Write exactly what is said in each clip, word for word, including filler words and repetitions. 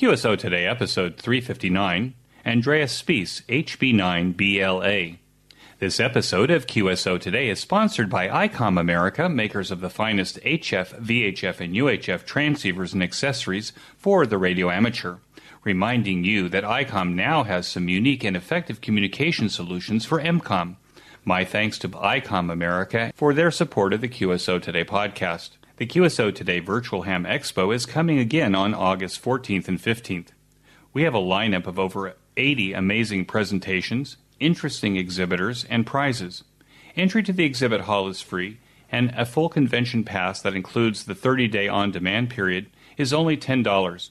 Q S O Today, episode three fifty-nine, Andreas Spiess, H B nine B L A. This episode of Q S O Today is sponsored by ICOM America, makers of the finest H F, V H F, and U H F transceivers and accessories for the radio amateur. Reminding you that ICOM now has some unique and effective communication solutions for M COM. My thanks to ICOM America for their support of the Q S O Today podcast. The Q S O Today Virtual Ham Expo is coming again on August fourteenth and fifteenth. We have a lineup of over eighty amazing presentations, interesting exhibitors, and prizes. Entry to the exhibit hall is free, and a full convention pass that includes the thirty-day on-demand period is only ten dollars.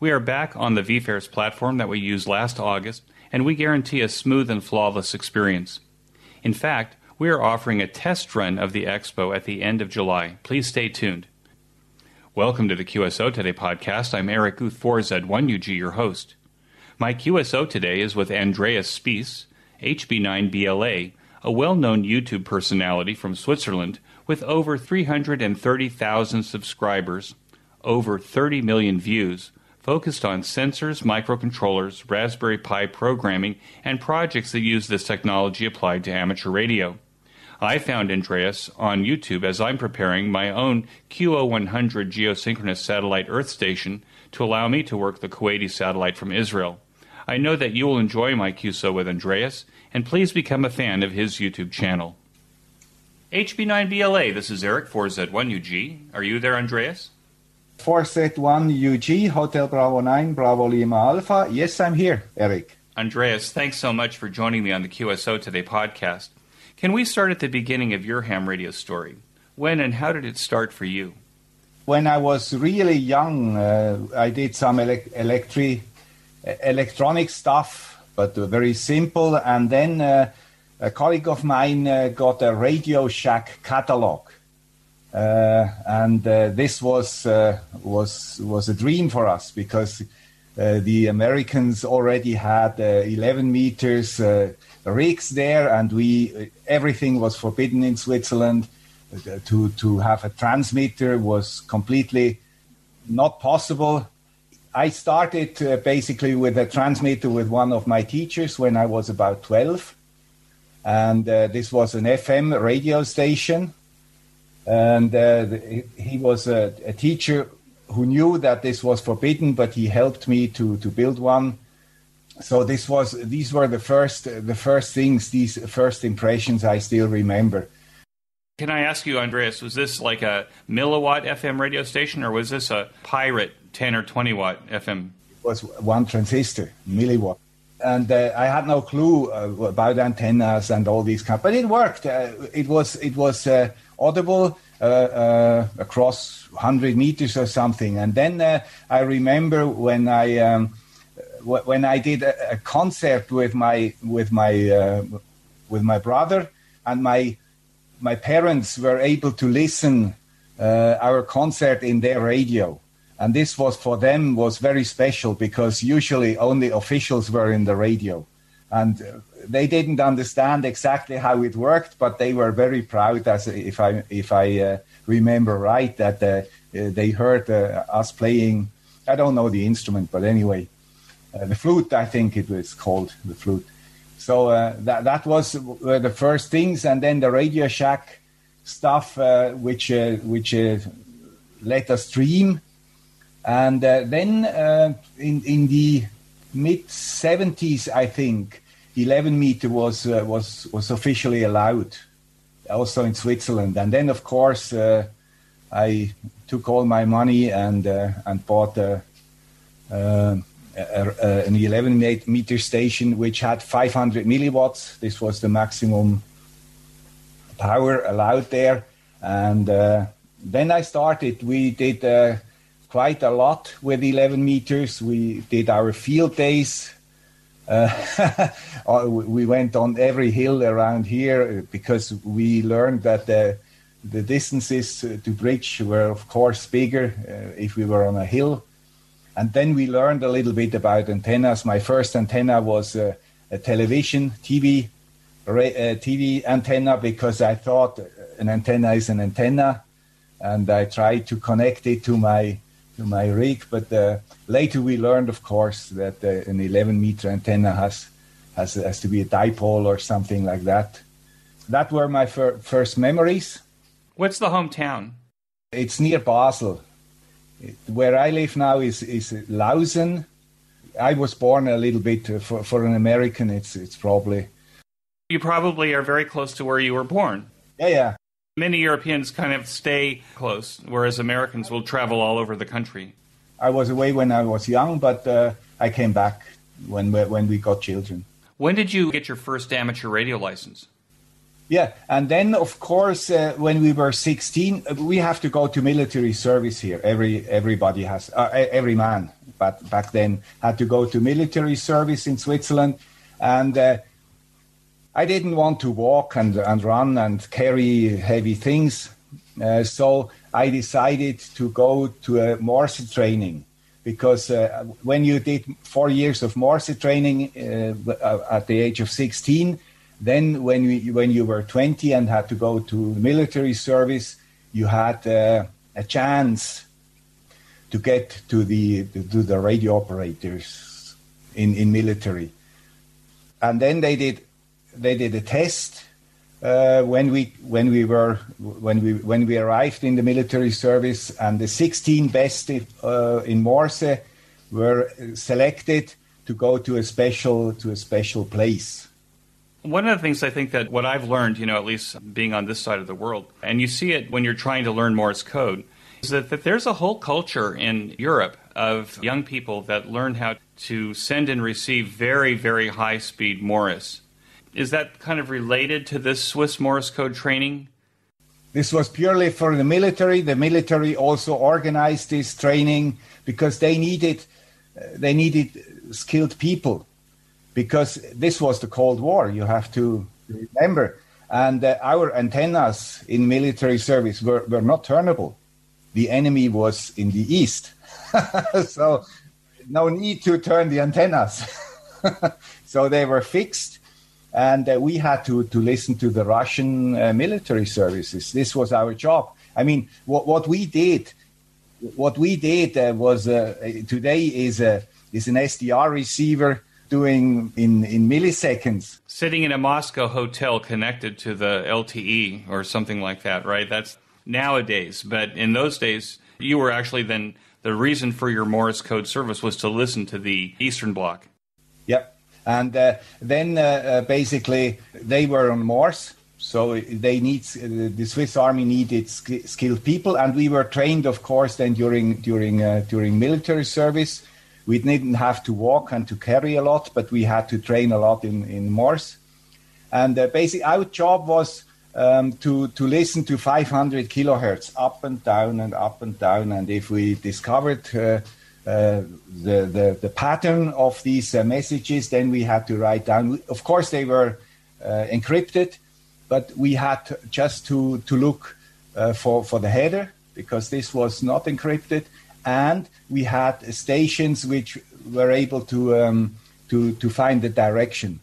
We are back on the VFairs platform that we used last August, and we guarantee a smooth and flawless experience. In fact, we are offering a test run of the expo at the end of July. Please stay tuned. Welcome to the Q S O Today podcast. I'm Eric Guth, four Z one U G, your host. My Q S O Today is with Andreas Spiess, H B nine B L A, a well-known YouTube personality from Switzerland with over three hundred thirty thousand subscribers, over thirty million views, focused on sensors, microcontrollers, Raspberry Pi programming, and projects that use this technology applied to amateur radio. I found Andreas on YouTube as I'm preparing my own Q O one hundred geosynchronous satellite earth station to allow me to work the Kuwaiti satellite from Israel. I know that you will enjoy my Q S O with Andreas, and please become a fan of his YouTube channel. H B nine B L A, this is Eric, four Z one U G. Are you there, Andreas? four Z one U G, Hotel Bravo nine, Bravo Lima Alpha. Yes, I'm here, Eric. Andreas, thanks so much for joining me on the Q S O Today podcast. Can we start at the beginning of your ham radio story? When and how did it start for you? When I was really young, uh, I did some ele- electri- electronic stuff, but very simple. And then uh, a colleague of mine uh, got a Radio Shack catalog. Uh, and uh, this was uh, was was a dream for us because uh, the Americans already had uh, eleven meters uh, rigs there, and we everything was forbidden in Switzerland. Uh, to to have a transmitter was completely not possible. I started uh, basically with a transmitter with one of my teachers when I was about twelve, and uh, this was an F M radio station. And uh, the, he was a, a teacher who knew that this was forbidden, but he helped me to, to build one. So this was these were the first the first things, these first impressions I still remember. Can I ask you, Andreas, was this like a milliwatt F M radio station, or was this a pirate ten or twenty watt F M? It was one transistor, milliwatt. And uh, I had no clue uh, about antennas and all these kinds, but it worked. Uh, it was it was uh, audible uh, uh, across one hundred meters or something. And then uh, I remember when I um, w- when I did a, a concert with my with my uh, with my brother, and my my parents were able to listen uh, our concert in their radio. And this was for them was very special because usually only officials were in the radio, and they didn't understand exactly how it worked, but they were very proud, as if I if I uh, remember right, that uh, they heard uh, us playing. I don't know the instrument, but anyway, uh, the flute. I think it was called the flute. So uh, that that was uh, the first things, and then the Radio Shack stuff, uh, which uh, which uh, let us dream. And uh, then uh, in in the mid seventies, I think, eleven meter was uh, was was officially allowed, also in Switzerland. And then, of course, uh, I took all my money and uh, and bought a, uh, a, a, an eleven meter station which had five hundred milliwatts. This was the maximum power allowed there. And uh, then I started. We did. Uh, Quite a lot with eleven meters. We did our field days. Uh, we went on every hill around here because we learned that the, the distances to bridge were, of course, bigger uh, if we were on a hill. And then we learned a little bit about antennas. My first antenna was uh, a television, T V, uh, T V antenna, because I thought an antenna is an antenna, and I tried to connect it to my my rig. But uh, later we learned, of course, that uh, an eleven meter antenna has, has has to be a dipole or something like that. That were my fir- first memories. What's the hometown? It's near Basel. It, where I live now is is Lausen. I was born a little bit uh, for for an American. It's it's probably. You probably are very close to where you were born. Yeah, yeah. Many Europeans kind of stay close, whereas Americans will travel all over the country. I was away when I was young, but uh, I came back when when we got children. When did you get your first amateur radio license? Yeah, and then, of course, uh, when we were sixteen, we have to go to military service here. Every everybody has, uh, every man but back then had to go to military service in Switzerland. And uh, I didn't want to walk and, and run and carry heavy things. Uh, so I decided to go to a Morse training, because uh, when you did four years of Morse training uh, at the age of sixteen, then when we, when you were twenty and had to go to military service, you had uh, a chance to get to the to the radio operators in, in military. And then they did they did a test uh, when we when we were when we when we arrived in the military service, and the sixteen best uh, in Morse were selected to go to a special to a special place. One of the things I think that what I've learned, you know, at least being on this side of the world, and you see it when you're trying to learn Morse code, is that, that there's a whole culture in Europe of young people that learn how to send and receive very, very high-speed Morse. Is that kind of related to this Swiss Morse code training? This was purely for the military. The military also organized this training because they needed, they needed skilled people. Because this was the Cold War, you have to remember. And uh, our antennas in military service were, were not turnable. The enemy was in the east. So no need to turn the antennas. So they were fixed. And uh, we had to, to listen to the Russian uh, military services. This was our job. I mean, what, what we did, what we did uh, was, uh, today is, uh, is an S D R receiver doing in, in milliseconds. Sitting in a Moscow hotel connected to the L T E or something like that, right? That's nowadays. But in those days, you were actually then, the reason for your Morse code service was to listen to the Eastern Bloc. Yep. And uh, then uh, uh, basically they were on Morse. So they need, uh, the Swiss Army needed sk- skilled people. And we were trained, of course, then during, during, uh, during military service. We didn't have to walk and to carry a lot, but we had to train a lot in, in Morse. And uh, basically our job was um, to, to listen to five hundred kilohertz up and down and up and down. And if we discovered uh, uh, the, the, the pattern of these uh, messages, then we had to write down. Of course, they were uh, encrypted, but we had to, just to, to look uh, for, for the header, because this was not encrypted. And we had stations which were able to um, to to find the direction,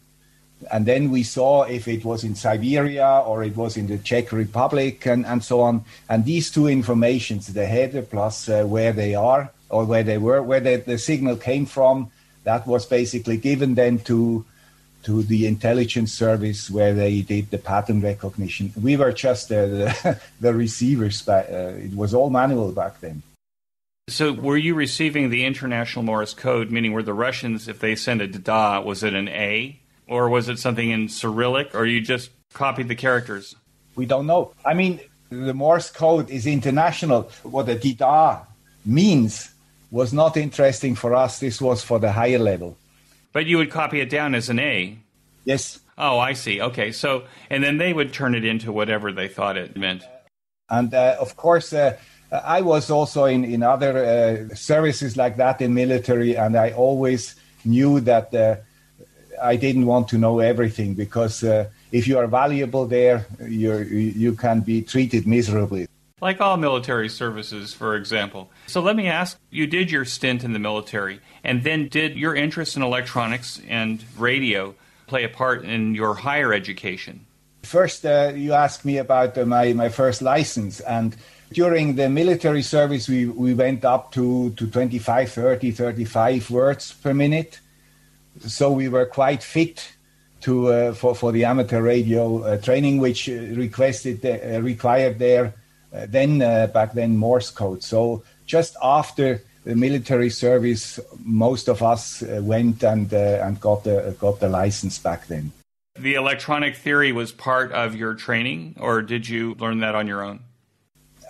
and then we saw if it was in Siberia or it was in the Czech Republic and, and so on. And these two informations, the header plus uh, where they are or where they were, where they, the signal came from, that was basically given then to to the intelligence service where they did the pattern recognition. We were just uh, the the receivers, but uh, it was all manual back then. So were you receiving the international Morse code, meaning were the Russians, if they sent a da, was it an A? Or was it something in Cyrillic? Or you just copied the characters? We don't know. I mean, the Morse code is international. What a da means was not interesting for us. This was for the higher level. But you would copy it down as an A? Yes. Oh, I see. Okay. So, and then they would turn it into whatever they thought it meant. And, uh, of course... Uh, I was also in, in other uh, services like that in military, and I always knew that uh, I didn't want to know everything, because uh, if you are valuable there, you you can be treated miserably. Like all military services, for example. So let me ask, you did your stint in the military, and then did your interest in electronics and radio play a part in your higher education? First, uh, you asked me about uh, my, my first license, and During the military service, we, we went up to, to twenty-five, thirty, thirty-five words per minute. So we were quite fit to uh, for, for the amateur radio uh, training, which requested uh, required their uh, then uh, back then Morse code. So just after the military service, most of us uh, went and uh, and got the got the license back then. The electronic theory was part of your training, or did you learn that on your own?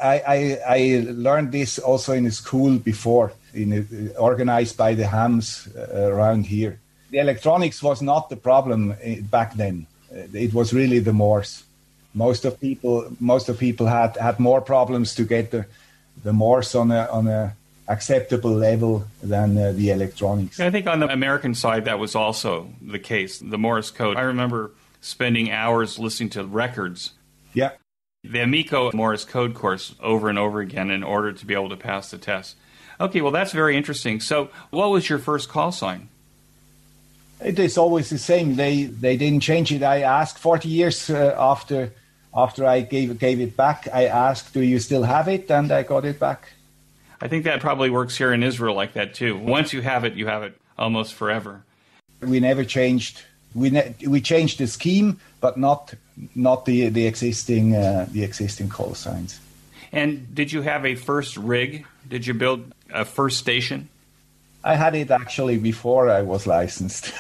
I, I, I learned this also in a school before, in, uh, organized by the H A Ms uh, around here. The electronics was not the problem back then. It was really the Morse. Most of people, most of people had, had more problems to get the, the Morse on a on a acceptable level than uh, the electronics. I think on the American side that was also the case. The Morse code. I remember spending hours listening to records. Yeah. The Amico Morse code course over and over again in order to be able to pass the test. Okay, well, that's very interesting. So what was your first call sign? It is always the same. They they didn't change it. I asked forty years uh, after after I gave gave it back. I asked, do you still have it? And I got it back. I think that probably works here in Israel like that too. Once you have it, you have it almost forever. We never changed. We ne- we changed the scheme, but not not the the existing uh, the existing call signs. And did you have a first rig? Did you build a first station? I had it actually before I was licensed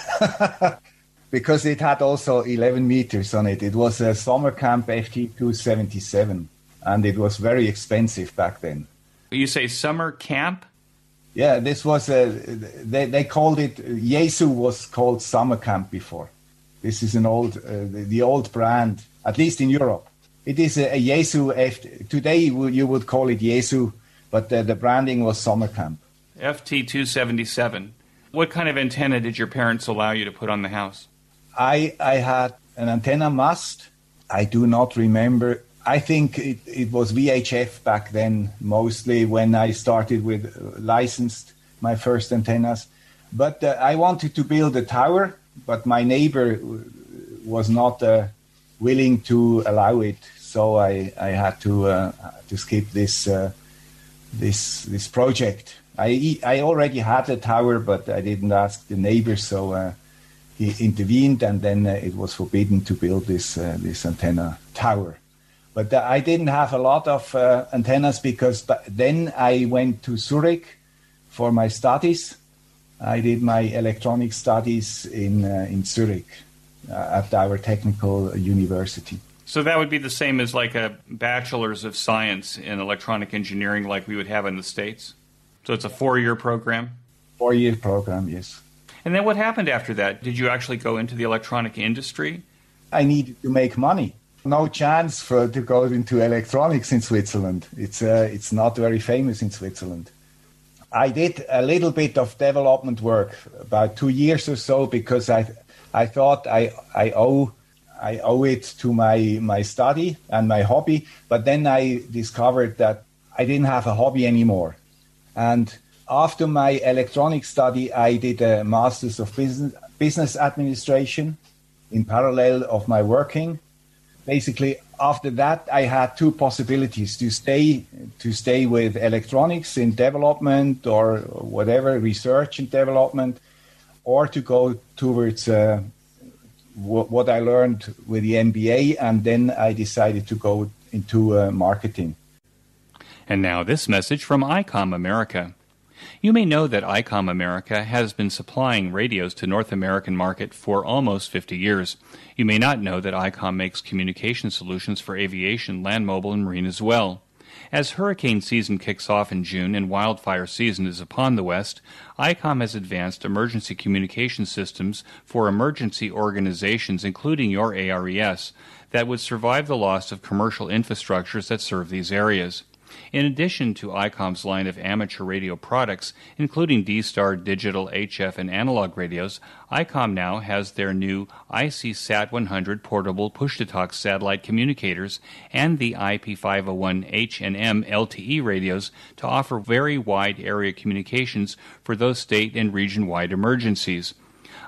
because it had also eleven meters on it. It was a Sommerkamp F T two seventy-seven, and it was very expensive back then. You say Sommerkamp? Yeah, this was a, they, they called it, Yaesu was called Sommerkamp before. This is an old, uh, the, the old brand, at least in Europe. It is a, a Yaesu, F T, today you would call it Yaesu, but uh, the branding was Sommerkamp. F T two seventy-seven. What kind of antenna did your parents allow you to put on the house? I I had an antenna mast. I do not remember. I think it, it was V H F back then, mostly when I started with uh, licensed my first antennas. But uh, I wanted to build a tower, but my neighbor w- was not uh, willing to allow it. So I, I had to uh, to skip this uh, this this project. I I already had a tower, but I didn't ask the neighbor, so uh, he intervened, and then uh, it was forbidden to build this uh, this antenna tower. But uh, I didn't have a lot of uh, antennas because then I went to Zurich for my studies. I did my electronic studies in uh, in Zurich uh, at our technical university. So that would be the same as like a bachelor's of science in electronic engineering, like we would have in the States. So it's a four-year program? Four-year program, yes. And then what happened after that? Did you actually go into the electronic industry? I needed to make money. No chance for to go into electronics in Switzerland. It's uh, it's not very famous in Switzerland. I did a little bit of development work, about two years or so, because I I thought I I owe I owe it to my, my study and my hobby. But then I discovered that I didn't have a hobby anymore. And after my electronic study, I did a master's of business, business administration in parallel of my working. Basically, after that, I had two possibilities to stay to stay with electronics in development or whatever, research and development, or to go towards uh, w- what I learned with the M B A. And then I decided to go into uh, marketing. And now this message from ICOM America. You may know that ICOM America has been supplying radios to North American market for almost fifty years. You may not know that ICOM makes communication solutions for aviation, land mobile, and marine as well. As hurricane season kicks off in June and wildfire season is upon the West, ICOM has advanced emergency communication systems for emergency organizations, including your A R E S, that would survive the loss of commercial infrastructures that serve these areas. In addition to ICOM's line of amateur radio products, including D-Star, digital, H F, and analog radios, ICOM now has their new I C SAT one hundred portable push-to-talk satellite communicators and the I P five oh one H and M L T E radios to offer very wide area communications for those state and region-wide emergencies.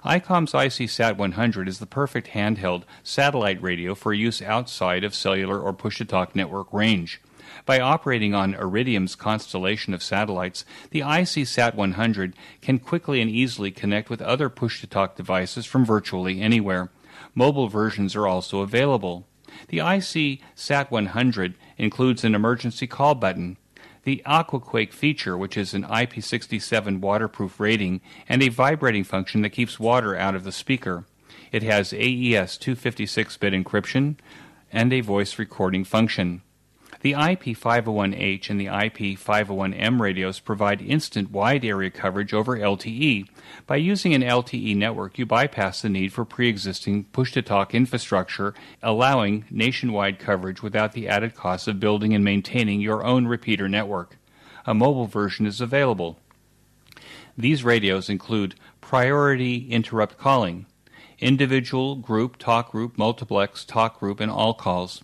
ICOM's I C SAT one hundred is the perfect handheld satellite radio for use outside of cellular or push-to-talk network range. By operating on Iridium's constellation of satellites, the I C SAT one hundred can quickly and easily connect with other push-to-talk devices from virtually anywhere. Mobile versions are also available. The I C SAT one hundred includes an emergency call button, the AquaQuake feature, which is an I P sixty-seven waterproof rating, and a vibrating function that keeps water out of the speaker. It has A E S two fifty-six bit encryption and a voice recording function. The I P five oh one H and the I P five oh one M radios provide instant wide area coverage over L T E. By using an L T E network, you bypass the need for pre-existing push-to-talk infrastructure, allowing nationwide coverage without the added cost of building and maintaining your own repeater network. A mobile version is available. These radios include priority interrupt calling, individual, group, talk group, multiplex, talk group, and all calls,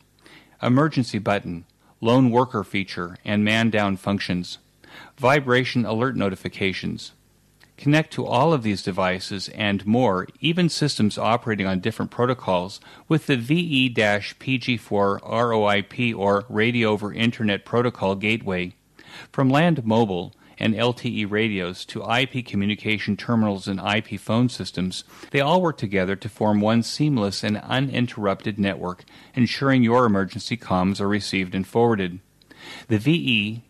emergency button, lone worker feature, and man-down functions, vibration alert notifications. Connect to all of these devices and more, even systems operating on different protocols, with the V E P G four R O I P, or Radio over Internet Protocol Gateway. From land mobile and L T E radios to I P communication terminals and I P phone systems, they all work together to form one seamless and uninterrupted network, ensuring your emergency comms are received and forwarded. The V E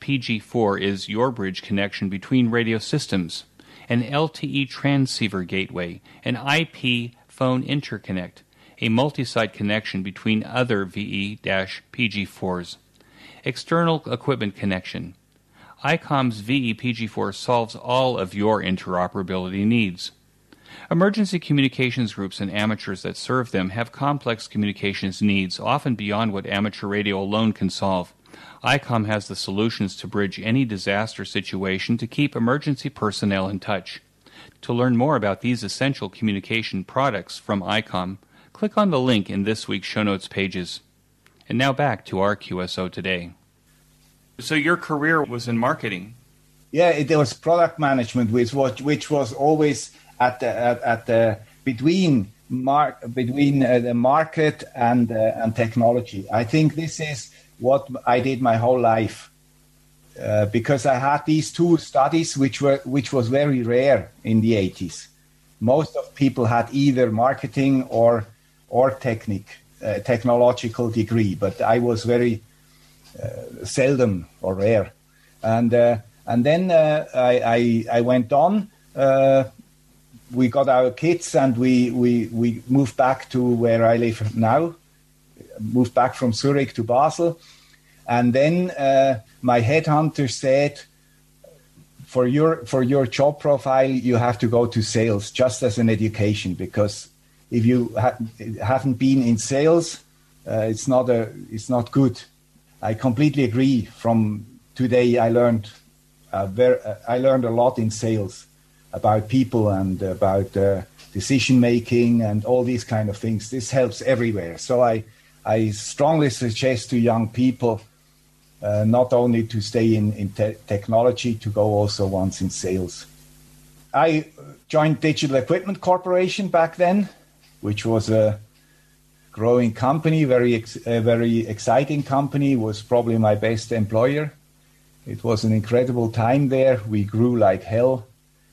P G four is your bridge connection between radio systems, an L T E transceiver gateway, an I P phone interconnect, a multi-site connection between other V E P G fours. External equipment connection. ICOM's V E P G four solves all of your interoperability needs. Emergency communications groups and amateurs that serve them have complex communications needs, often beyond what amateur radio alone can solve. ICOM has the solutions to bridge any disaster situation to keep emergency personnel in touch. To learn more about these essential communication products from ICOM, click on the link in this week's show notes pages. And now back to our Q S O Today. So your career was in marketing. Yeah, it was product management, which was which was always at the at, at the between mar- between uh, the market and uh, and technology. I think this is what I did my whole life, uh, because I had these two studies, which were which was very rare in the eighties. Most of people had either marketing or or technic uh, technological degree, but I was very Uh, seldom or rare, and uh, and then uh, I, I I went on. Uh, we got our kids, and we, we we moved back to where I live now. Moved back from Zurich to Basel, and then uh, my headhunter said, "For your for your job profile, you have to go to sales, just as an education, because if you ha- haven't been in sales, uh, it's not a it's not good." I completely agree. From today, I learned uh, ver- I learned a lot in sales about people and about uh, decision making and all these kind of things. This helps everywhere. So I I strongly suggest to young people uh, not only to stay in in te- technology, to go also once in sales. I joined Digital Equipment Corporation back then, which was a growing company, very ex- a very exciting company, was probably my best employer. It was an incredible time there. We grew like hell.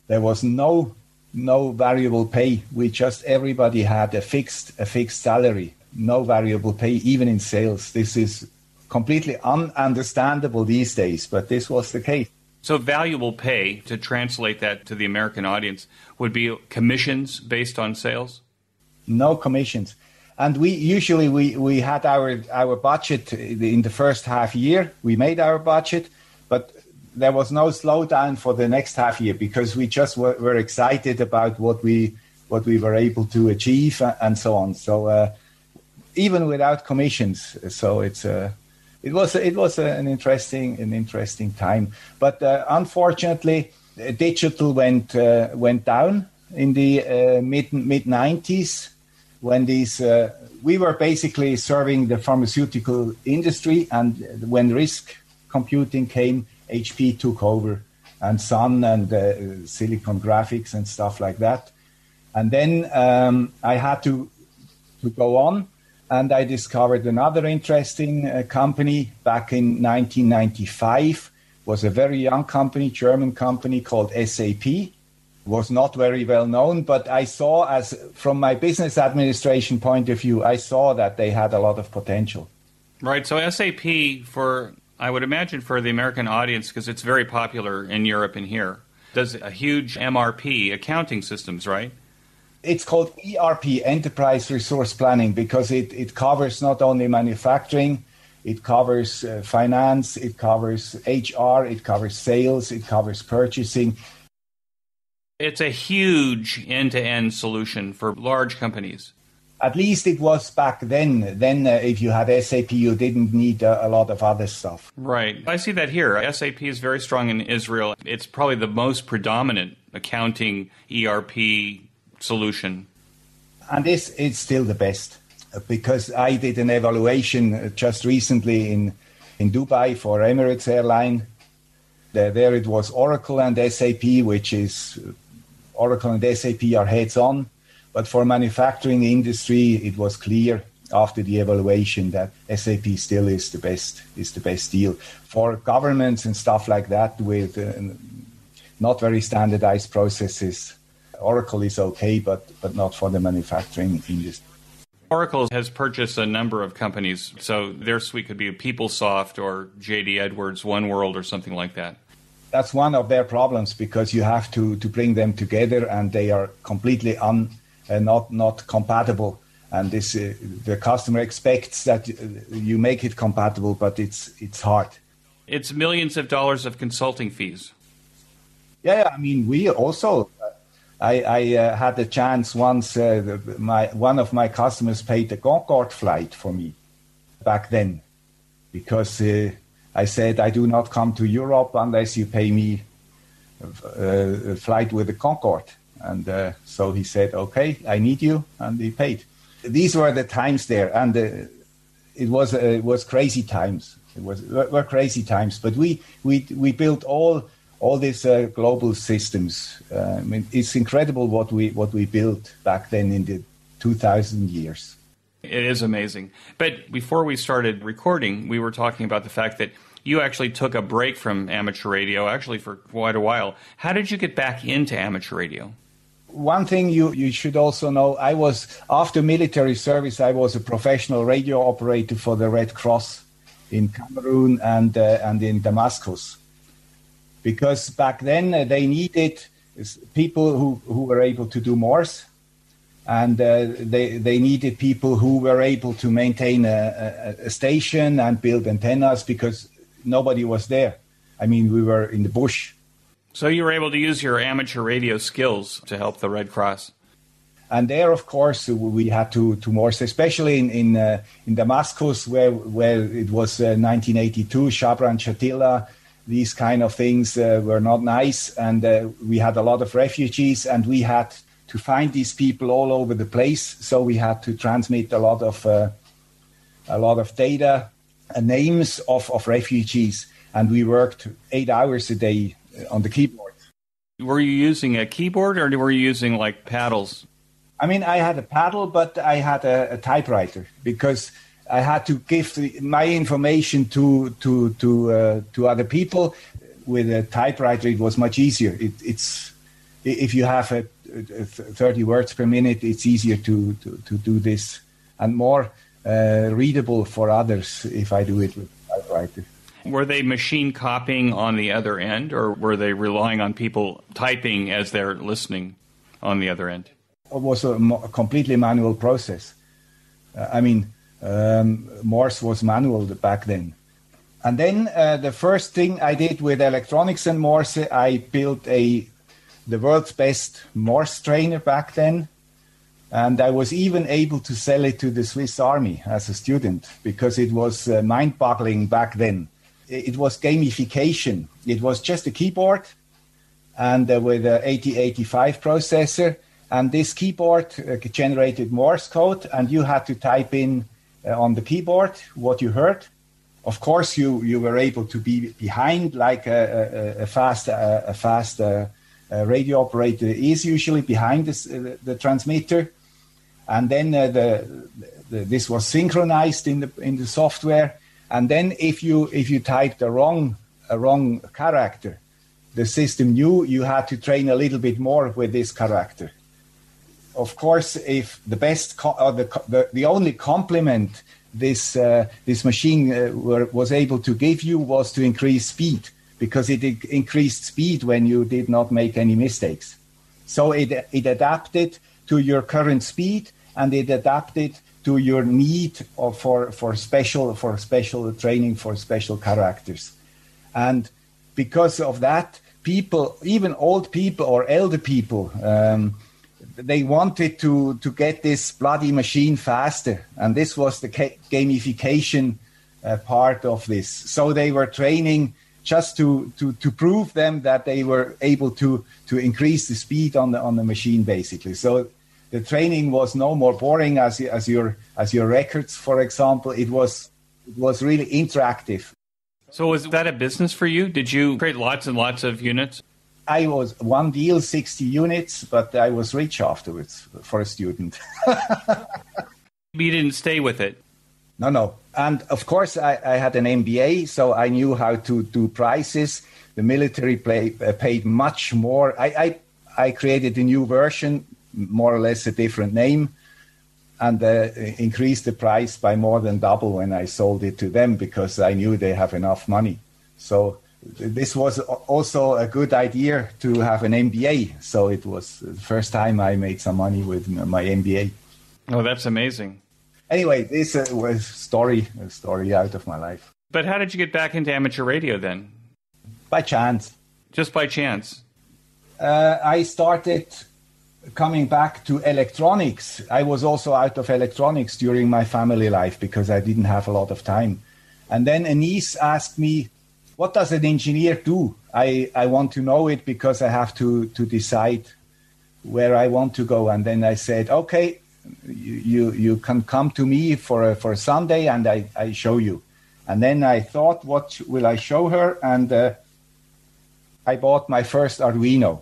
There was no no variable pay. We just everybody had a fixed a fixed salary, no variable pay, even in sales. This is completely ununderstandable these days, but this was the case. So valuable pay, to translate that to the American audience, would be commissions based on sales? No commissions. And we usually we, we had our, our budget in the first half year. We made our budget, but there was no slowdown for the next half year because we just were, were excited about what we what we were able to achieve and so on. So uh, even without commissions, so it's uh, it was it was an interesting an interesting time. But uh, unfortunately, digital went uh, went down in the uh, mid mid nineties. When these, uh, we were basically serving the pharmaceutical industry, and when risk computing came, H P took over, and Sun and uh, Silicon Graphics and stuff like that. And then um, I had to to go on, And I discovered another interesting uh, company back in nineteen ninety-five. It was a very young company, German company called S A P. It was not very well known, but I saw, as from my business administration point of view, I saw that they had a lot of potential. Right. So S A P, for I would imagine for the American audience, because it's very popular in Europe and here, does a huge M R P accounting systems, right? It's called E R P, Enterprise Resource Planning, because it, it covers not only manufacturing, it covers uh, finance, it covers H R, it covers sales, it covers purchasing. It's a huge end-to-end solution for large companies. At least it was back then. Then uh, if you had S A P, you didn't need uh, a lot of other stuff. Right. I see that here. S A P is very strong in Israel. It's probably the most predominant accounting E R P solution. And this is still the best, because I did an evaluation just recently in, in Dubai for Emirates Airline. There, there it was Oracle and S A P, which is Oracle and S A P are heads-on. But for manufacturing industry, it was clear after the evaluation that S A P still is the best, is the best deal. For governments and stuff like that with uh, not very standardized processes, Oracle is okay, but, but not for the manufacturing industry. Oracle has purchased a number of companies, so their suite could be PeopleSoft or J D Edwards, OneWorld, or something like that. That's one of their problems, because you have to, to bring them together, and they are completely un, uh, not, not compatible. And this uh, the customer expects that you make it compatible, but it's it's hard. It's millions of dollars of consulting fees. Yeah, I mean, we also... I, I uh, had the chance once, uh, the, my, one of my customers paid the Concorde flight for me back then, because uh, I said, I do not come to Europe unless you pay me a, a flight with the Concorde. And uh, so he said, okay, I need you. And he paid. These were the times there. And uh, it was uh, it was crazy times. It was were crazy times. But we, we, we built all... All these uh, global systems. Uh, I mean, it's incredible what we what we built back then in the two thousand years. It is amazing. But before we started recording, we were talking about the fact that you actually took a break from amateur radio, actually for quite a while. How did you get back into amateur radio? One thing you, you should also know, I was, after military service, I was a professional radio operator for the Red Cross in Cameroon and uh, and in Damascus. Because back then uh, they needed people who, who were able to do Morse, and uh, they they needed people who were able to maintain a, a, a station and build antennas, because nobody was there. I mean, we were in the bush. So you were able to use your amateur radio skills to help the Red Cross. And there, of course, we had to, to Morse, especially in in, uh, in Damascus, where where it was uh, nineteen eighty-two, Shabran Shatila. These kind of things uh, were not nice, and uh, we had a lot of refugees, and we had to find these people all over the place. So we had to transmit a lot of uh, a lot of data, uh, names of, of refugees, and we worked eight hours a day on the keyboard. Were you using a keyboard, or were you using like paddles? I mean, I had a paddle, but I had a, a typewriter, because I had to give the, my information to to to uh, to other people. With a typewriter, it was much easier. It, it's if you have a, a thirty words per minute, it's easier to to, to do this, and more uh, readable for others if I do it with a typewriter. Were they machine copying on the other end, or were they relying on people typing as they're listening on the other end? It was a, a completely manual process. Uh, I mean. Um, Morse was manual back then. And then uh, the first thing I did with electronics and Morse, I built a the world's best Morse trainer back then. And I was even able to sell it to the Swiss Army as a student, because it was uh, mind-boggling back then. It, it was gamification. It was just a keyboard and uh, with an eighty eighty-five processor. And this keyboard uh, generated Morse code, and you had to type in on the keyboard what you heard. Of course, you, you were able to be behind, like a, a, a fast a, a fast uh, a radio operator is usually behind this, uh, the transmitter. and then uh, the, the this was synchronized in the in the software. And then if you if you typed a wrong a wrong character, the system knew you had to train a little bit more with this character. Of course, if the best co- or the, the the only compliment this uh, this machine uh, were, was able to give you was to increase speed, because it increased speed when you did not make any mistakes. So it it adapted to your current speed, and it adapted to your need of, for for special for special training for special characters. And because of that, people, even old people or elder people, um, they wanted to to get this bloody machine faster. And this was the ca- gamification uh, part of this. So they were training just to, to, to prove them that they were able to, to increase the speed on the on the machine, basically. So the training was no more boring as as your as your records, for example. It was it was really interactive. So was that a business for you? Did you create lots and lots of units? I was one deal, sixty units, but I was rich afterwards for a student. You didn't stay with it. No, no. And of course, I, I had an M B A, so I knew how to do prices. The military play, uh, paid much more. I, I, I created a new version, more or less a different name, and uh, increased the price by more than double when I sold it to them, because I knew they have enough money. So this was also a good idea to have an M B A. So it was the first time I made some money with my M B A. Oh, that's amazing. Anyway, this uh, was story, a story out of my life. But how did you get back into amateur radio then? By chance. Just by chance? Uh, I started coming back to electronics. I was also out of electronics during my family life because I didn't have a lot of time. And then a niece asked me, what does an engineer do? I, I want to know it because I have to, to decide where I want to go. And then I said, okay, You, you you can come to me for a, for a Sunday, and I, I show you. And then I thought, what will I show her? And uh, I bought my first Arduino.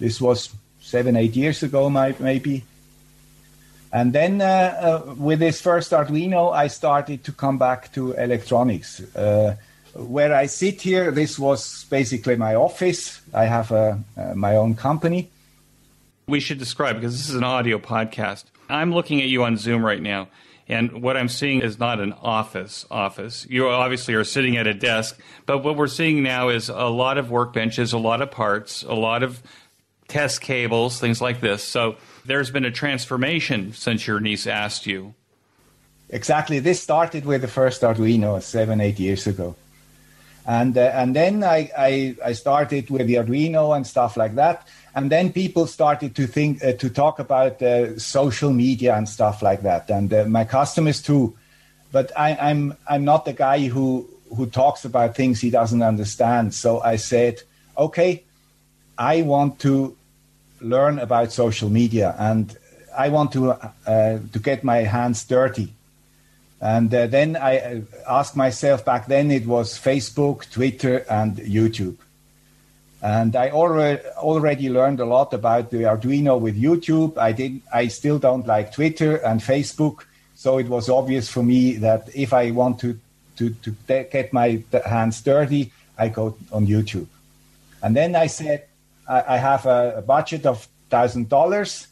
This was seven, eight years ago, my, maybe. And then uh, uh, with this first Arduino, I started to come back to electronics. Uh, where I sit here, this was basically my office. I have a, uh, my own company. We should describe, because this is an audio podcast. I'm looking at you on Zoom right now, and what I'm seeing is not an office office. You obviously are sitting at a desk, but what we're seeing now is a lot of workbenches, a lot of parts, a lot of test cables, things like this. So there's been a transformation since your niece asked you. Exactly. This started with the first Arduino seven, eight years ago. And uh, and then I, I, I started with the Arduino and stuff like that. And then people started to think uh, to talk about uh, social media and stuff like that, and uh, my customers too. But I, I'm I'm not the guy who who talks about things he doesn't understand. So I said, okay, I want to learn about social media, and I want to uh, to get my hands dirty. And uh, then I asked myself, back then it was Facebook, Twitter, and YouTube. And I already already learned a lot about the Arduino with YouTube. I did. I still don't like Twitter and Facebook. So it was obvious for me that if I want to to, to get my hands dirty, I go on YouTube. And then I said, I, I have a, a budget of one thousand dollars.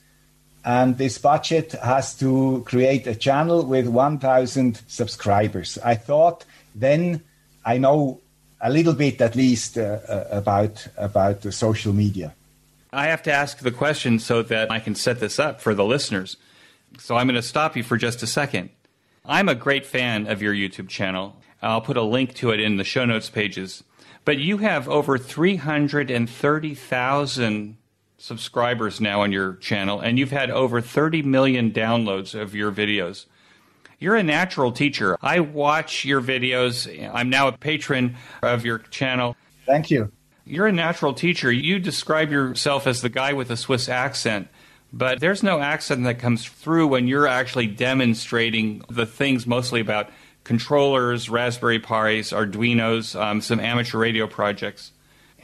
And this budget has to create a channel with one thousand subscribers. I thought then I know a little bit, at least, uh, about about the social media. I have to ask the question so that I can set this up for the listeners. So I'm going to stop you for just a second. I'm a great fan of your YouTube channel. I'll put a link to it in the show notes pages. But you have over three hundred thirty thousand subscribers now on your channel, and you've had over thirty million downloads of your videos. You're a natural teacher. I watch your videos. I'm now a patron of your channel. Thank you. You're a natural teacher. You describe yourself as the guy with a Swiss accent, but there's no accent that comes through when you're actually demonstrating the things mostly about controllers, Raspberry Pis, Arduinos, um, some amateur radio projects.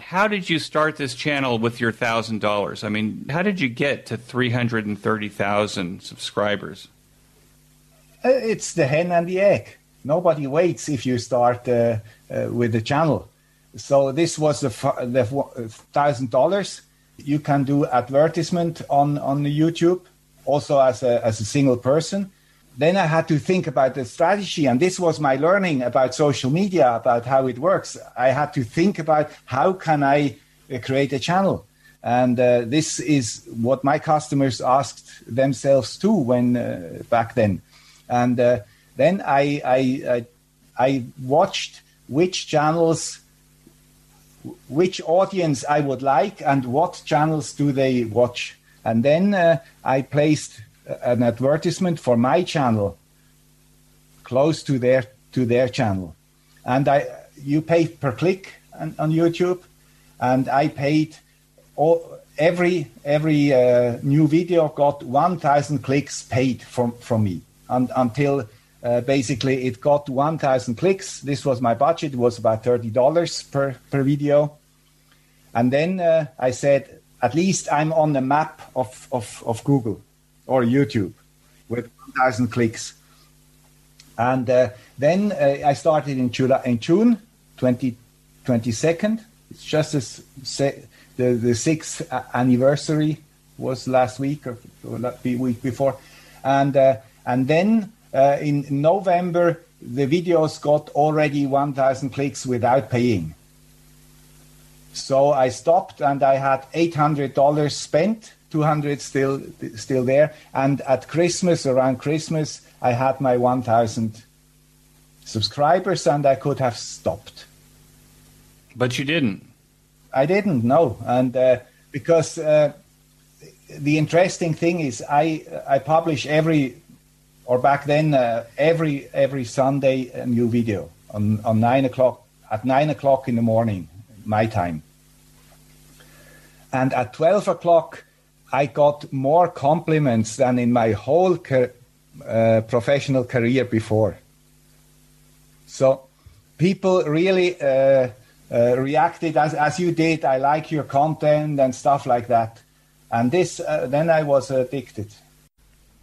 how did you start this channel with your one thousand dollars? I mean, how did you get to three hundred thirty thousand subscribers? It's the hen and the egg. Nobody waits if you start uh, uh, with the channel. So this was the one thousand dollars. You can do advertisement on, on the YouTube, also as a, as a single person. Then I had to think about the strategy, and this was my learning about social media, about how it works. I had to think about how can I create a channel. And uh, this is what my customers asked themselves too when uh, back then. And uh, then I, I, I, I watched which channels, which audience I would like, and what channels do they watch. And then uh, I placed an advertisement for my channel close to their to their channel, and I you pay per click on, on YouTube, and I paid all, every every uh, new video got one thousand clicks paid from from me, and until uh, basically it got one thousand clicks. This was my budget. It was about thirty dollars per per video, and then uh, I said, at least I'm on the map of of, of Google or YouTube with one thousand clicks. And uh, then uh, I started in, July, in June twenty twenty-two. It's just as se the, the sixth anniversary was last week or the week before. And, uh, and then uh, in November, the videos got already one thousand clicks without paying. So I stopped, and I had eight hundred dollars spent, two hundred still still there, and at Christmas, around Christmas, I had my one thousand subscribers, and I could have stopped. But you didn't. I didn't, no, and uh, because uh, the interesting thing is, I I publish every, or back then uh, every every Sunday a new video on on nine o'clock at nine o'clock in the morning, my time, and at twelve o'clock. I got more compliments than in my whole uh, professional career before. So people really uh, uh, reacted as, as you did. I like your content and stuff like that. And this, uh, then I was addicted.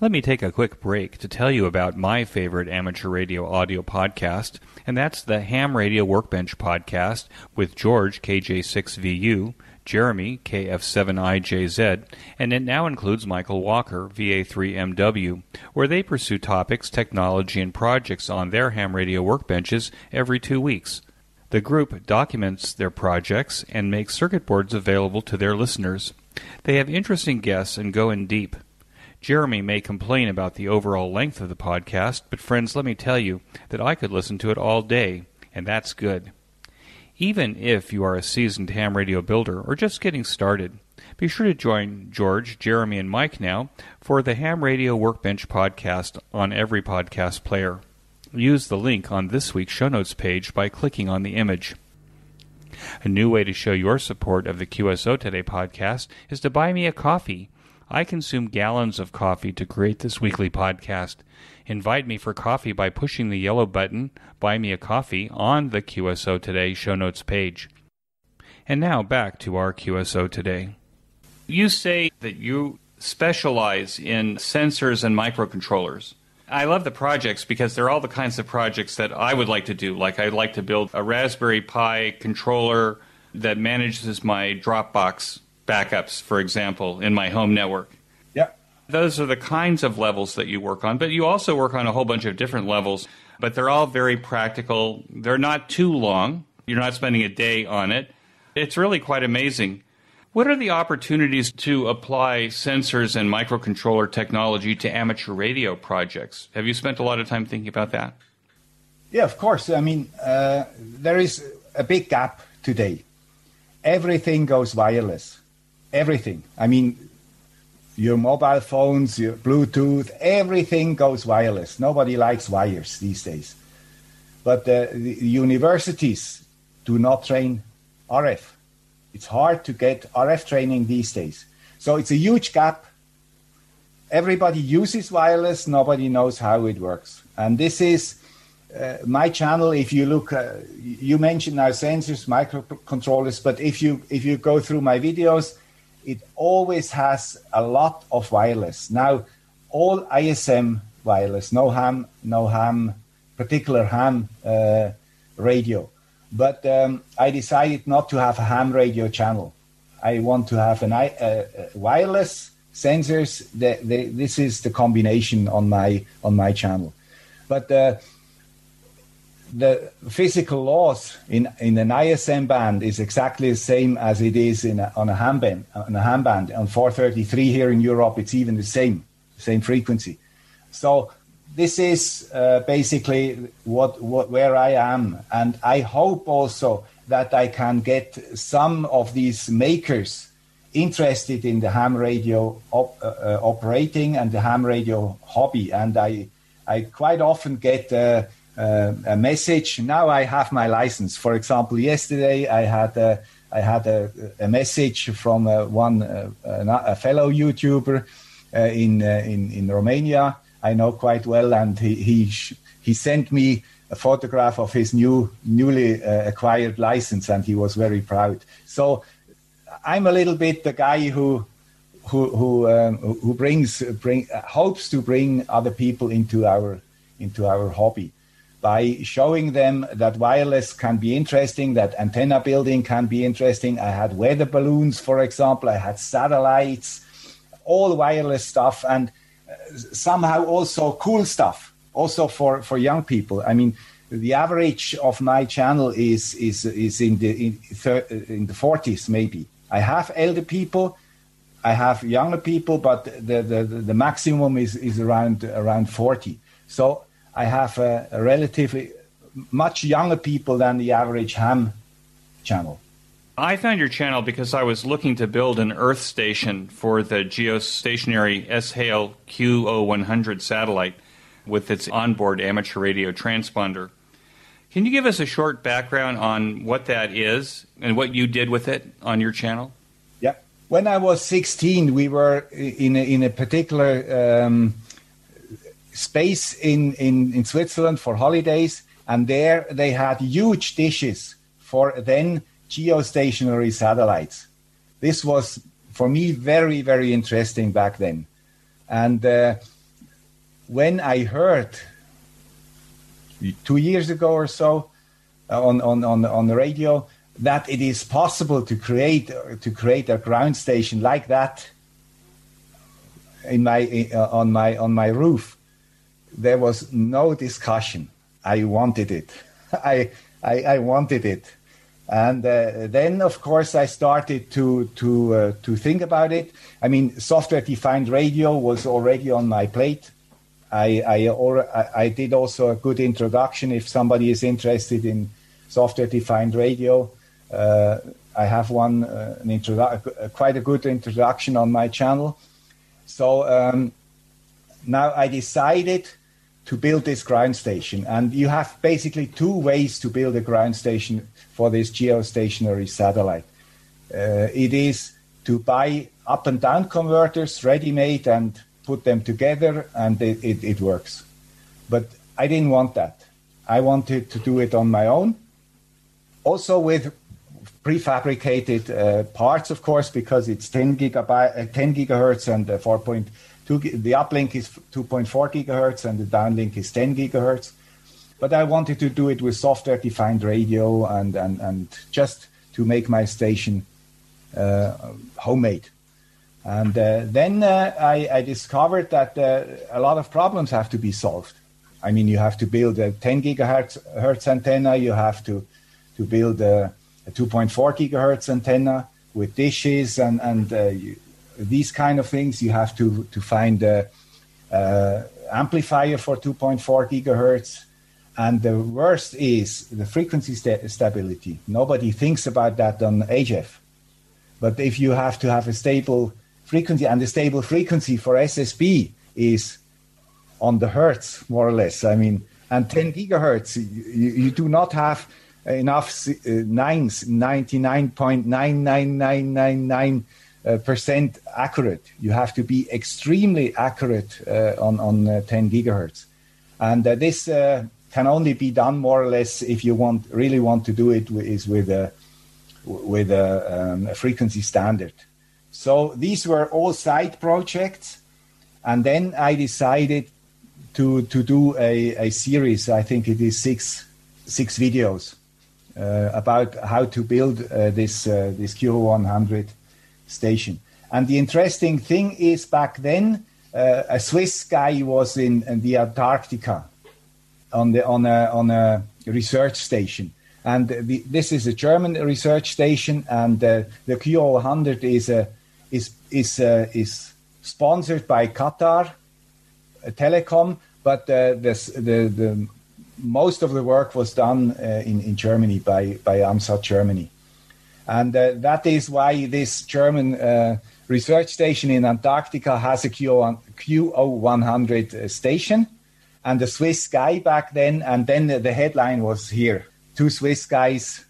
Let me take a quick break to tell you about my favorite amateur radio audio podcast, and that's the Ham Radio Workbench podcast with George, K J six V U, Jeremy, K F seven I J Z, and it now includes Michael Walker, V A three M W, where they pursue topics, technology, and projects on their ham radio workbenches every two weeks. The group documents their projects and makes circuit boards available to their listeners. They have interesting guests and go in deep. Jeremy may complain about the overall length of the podcast, but friends, let me tell you that I could listen to it all day, and that's good. Even if you are a seasoned ham radio builder or just getting started, be sure to join George, Jeremy, and Mike now for the Ham Radio Workbench podcast on every podcast player. Use the link on this week's show notes page by clicking on the image. A new way to show your support of the Q S O Today podcast is to buy me a coffee. I consume gallons of coffee to create this weekly podcast. Invite me for coffee by pushing the yellow button, Buy Me a Coffee, on the Q S O Today show notes page. And now back to our Q S O Today. You say that you specialize in sensors and microcontrollers. I love the projects because they're all the kinds of projects that I would like to do. Like, I'd like to build a Raspberry Pi controller that manages my Dropbox backups, for example, in my home network. Those are the kinds of levels that you work on, but you also work on a whole bunch of different levels, but they're all very practical. They're not too long. You're not spending a day on it. It's really quite amazing. What are the opportunities to apply sensors and microcontroller technology to amateur radio projects? Have you spent a lot of time thinking about that? Yeah, of course. I mean, uh, there is a big gap today. Everything goes wireless. Everything. I mean, your mobile phones, your Bluetooth, everything goes wireless. Nobody likes wires these days. But uh, the universities do not train R F. It's hard to get R F training these days. So it's a huge gap. Everybody uses wireless. Nobody knows how it works. And this is uh, my channel, if you look, uh, you mentioned now sensors, microcontrollers, but if you if you go through my videos, it always has a lot of wireless. Now, all I S M wireless, no ham, no ham, particular ham uh, radio. But um, I decided not to have a ham radio channel. I want to have an I, uh, wireless sensors. The, the, this is the combination on my on my channel. But uh, the physical loss in in an I S M band is exactly the same as it is in a, on a ham band. On a ham band on four thirty-three here in Europe, it's even the same same frequency. So this is uh, basically what, what where I am, and I hope also that I can get some of these makers interested in the ham radio op, uh, uh, operating and the ham radio hobby. And I, I quite often get uh, uh, a message. Now I have my license. For example, yesterday I had a, I had a, a message from uh, one uh, a fellow YouTuber uh, in, uh, in in Romania. I know quite well, and he he, he sent me a photograph of his new newly uh, acquired license, and he was very proud. So I'm a little bit the guy who who who um, who brings bring uh, hopes to bring other people into our into our hobby by showing them that wireless can be interesting, that antenna building can be interesting. I had weather balloons, for example. I had satellites, all wireless stuff, and somehow also cool stuff, also for, for young people. I mean, the average of my channel is is is in the in, in the forties maybe. I have elder people, I have younger people, but the the, the maximum is, is around around forty. So I have a, a relatively much younger people than the average ham channel. I found your channel because I was looking to build an Earth station for the geostationary S-Hale Q O one hundred satellite with its onboard amateur radio transponder. Can you give us a short background on what that is and what you did with it on your channel? Yeah. When I was sixteen, we were in a, in a particular um, space in, in, in Switzerland for holidays, and there they had huge dishes for then geostationary satellites. This was, for me, very, very interesting back then. And uh, when I heard two years ago or so on, on, on, on the radio that it is possible to create to create a ground station like that in my uh, on my on my roof, there was no discussion. I wanted it. I, I I wanted it. And uh, then, of course, I started to to uh, to think about it. I mean, software-defined radio was already on my plate. I I, or, I I did also a good introduction. If somebody is interested in software-defined radio, uh, I have one uh, an introdu- quite a good introduction on my channel. So um, now I decided to build this ground station, and you have basically two ways to build a ground station for this geostationary satellite. Uh, it is to buy up and down converters ready-made and put them together, and it, it, it works. But I didn't want that. I wanted to do it on my own, also with prefabricated uh, parts, of course, because it's ten gigabyte, ten gigahertz and uh, four point five. The uplink is two point four gigahertz and the downlink is ten gigahertz. But I wanted to do it with software-defined radio and, and, and just to make my station uh, homemade. And uh, then uh, I, I discovered that uh, a lot of problems have to be solved. I mean, you have to build a ten gigahertz hertz antenna. You have to, to build a, a two point four gigahertz antenna with dishes and, and uh, you, these kind of things. You have to to find a, a amplifier for two point four gigahertz, and the worst is the frequency st- stability. Nobody thinks about that on H F, but if you have to have a stable frequency, and the stable frequency for S S B is on the hertz more or less. I mean, and ten gigahertz, you, you do not have enough uh, nines, ninety-nine point nine nine nine nine nine. Uh, percent accurate. You have to be extremely accurate uh, on on uh, ten gigahertz, and uh, this uh, can only be done more or less if you want really want to do it is with a with a, um, a frequency standard. So these were all side projects, and then I decided to to do a, a series. I think it is six six videos uh, about how to build uh, this uh, this Q O one hundred station. And the interesting thing is, back then uh, a Swiss guy was in, in the Antarctica on the on a on a research station. And the, this is a German research station, and uh, the Q O one hundred is a, is is uh, is sponsored by Qatar Telecom, but uh, this, the the most of the work was done uh, in in Germany by by AMSAT Germany, and uh, that is why this German uh, research station in Antarctica has a Q O one hundred station, and a Swiss guy back then, and then the headline was here. Two Swiss guys,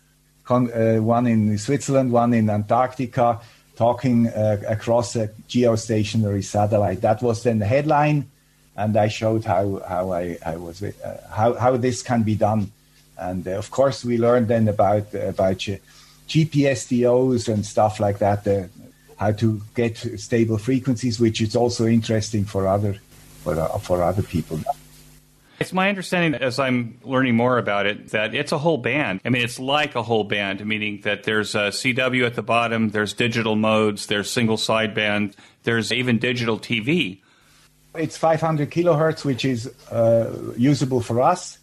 uh, one in Switzerland, one in Antarctica, talking uh, across a geostationary satellite. That was then the headline, and I showed how how I, I was uh, how how this can be done. And uh, of course, we learned then about about G P S D Os and stuff like that, uh, how to get stable frequencies, which is also interesting for other for uh, for other people. It's my understanding, as I'm learning more about it, that it's a whole band. I mean, it's like a whole band, meaning that there's a C W at the bottom, there's digital modes, there's single sideband, there's even digital T V. It's five hundred kilohertz, which is uh, usable for us.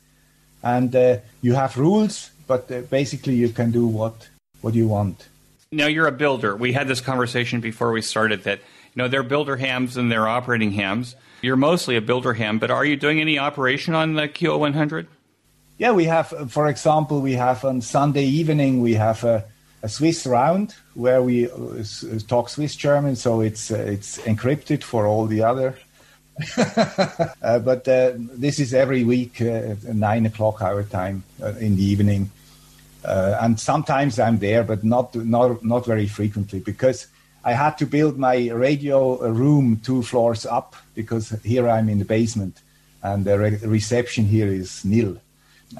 And uh, you have rules, but uh, basically you can do what, what you want. Now, you're a builder. We had this conversation before we started that, you know, they're builder hams and they're operating hams. You're mostly a builder ham, but are you doing any operation on the Q O one hundred? Yeah, we have, for example, we have on Sunday evening, we have a, a Swiss round where we talk Swiss German, so it's uh, it's encrypted for all the other. uh, but uh, this is every week, uh, at nine o'clock our time uh, in the evening. Uh, and sometimes I'm there, but not, not, not very frequently, because I had to build my radio room two floors up, because here I'm in the basement and the re reception here is nil.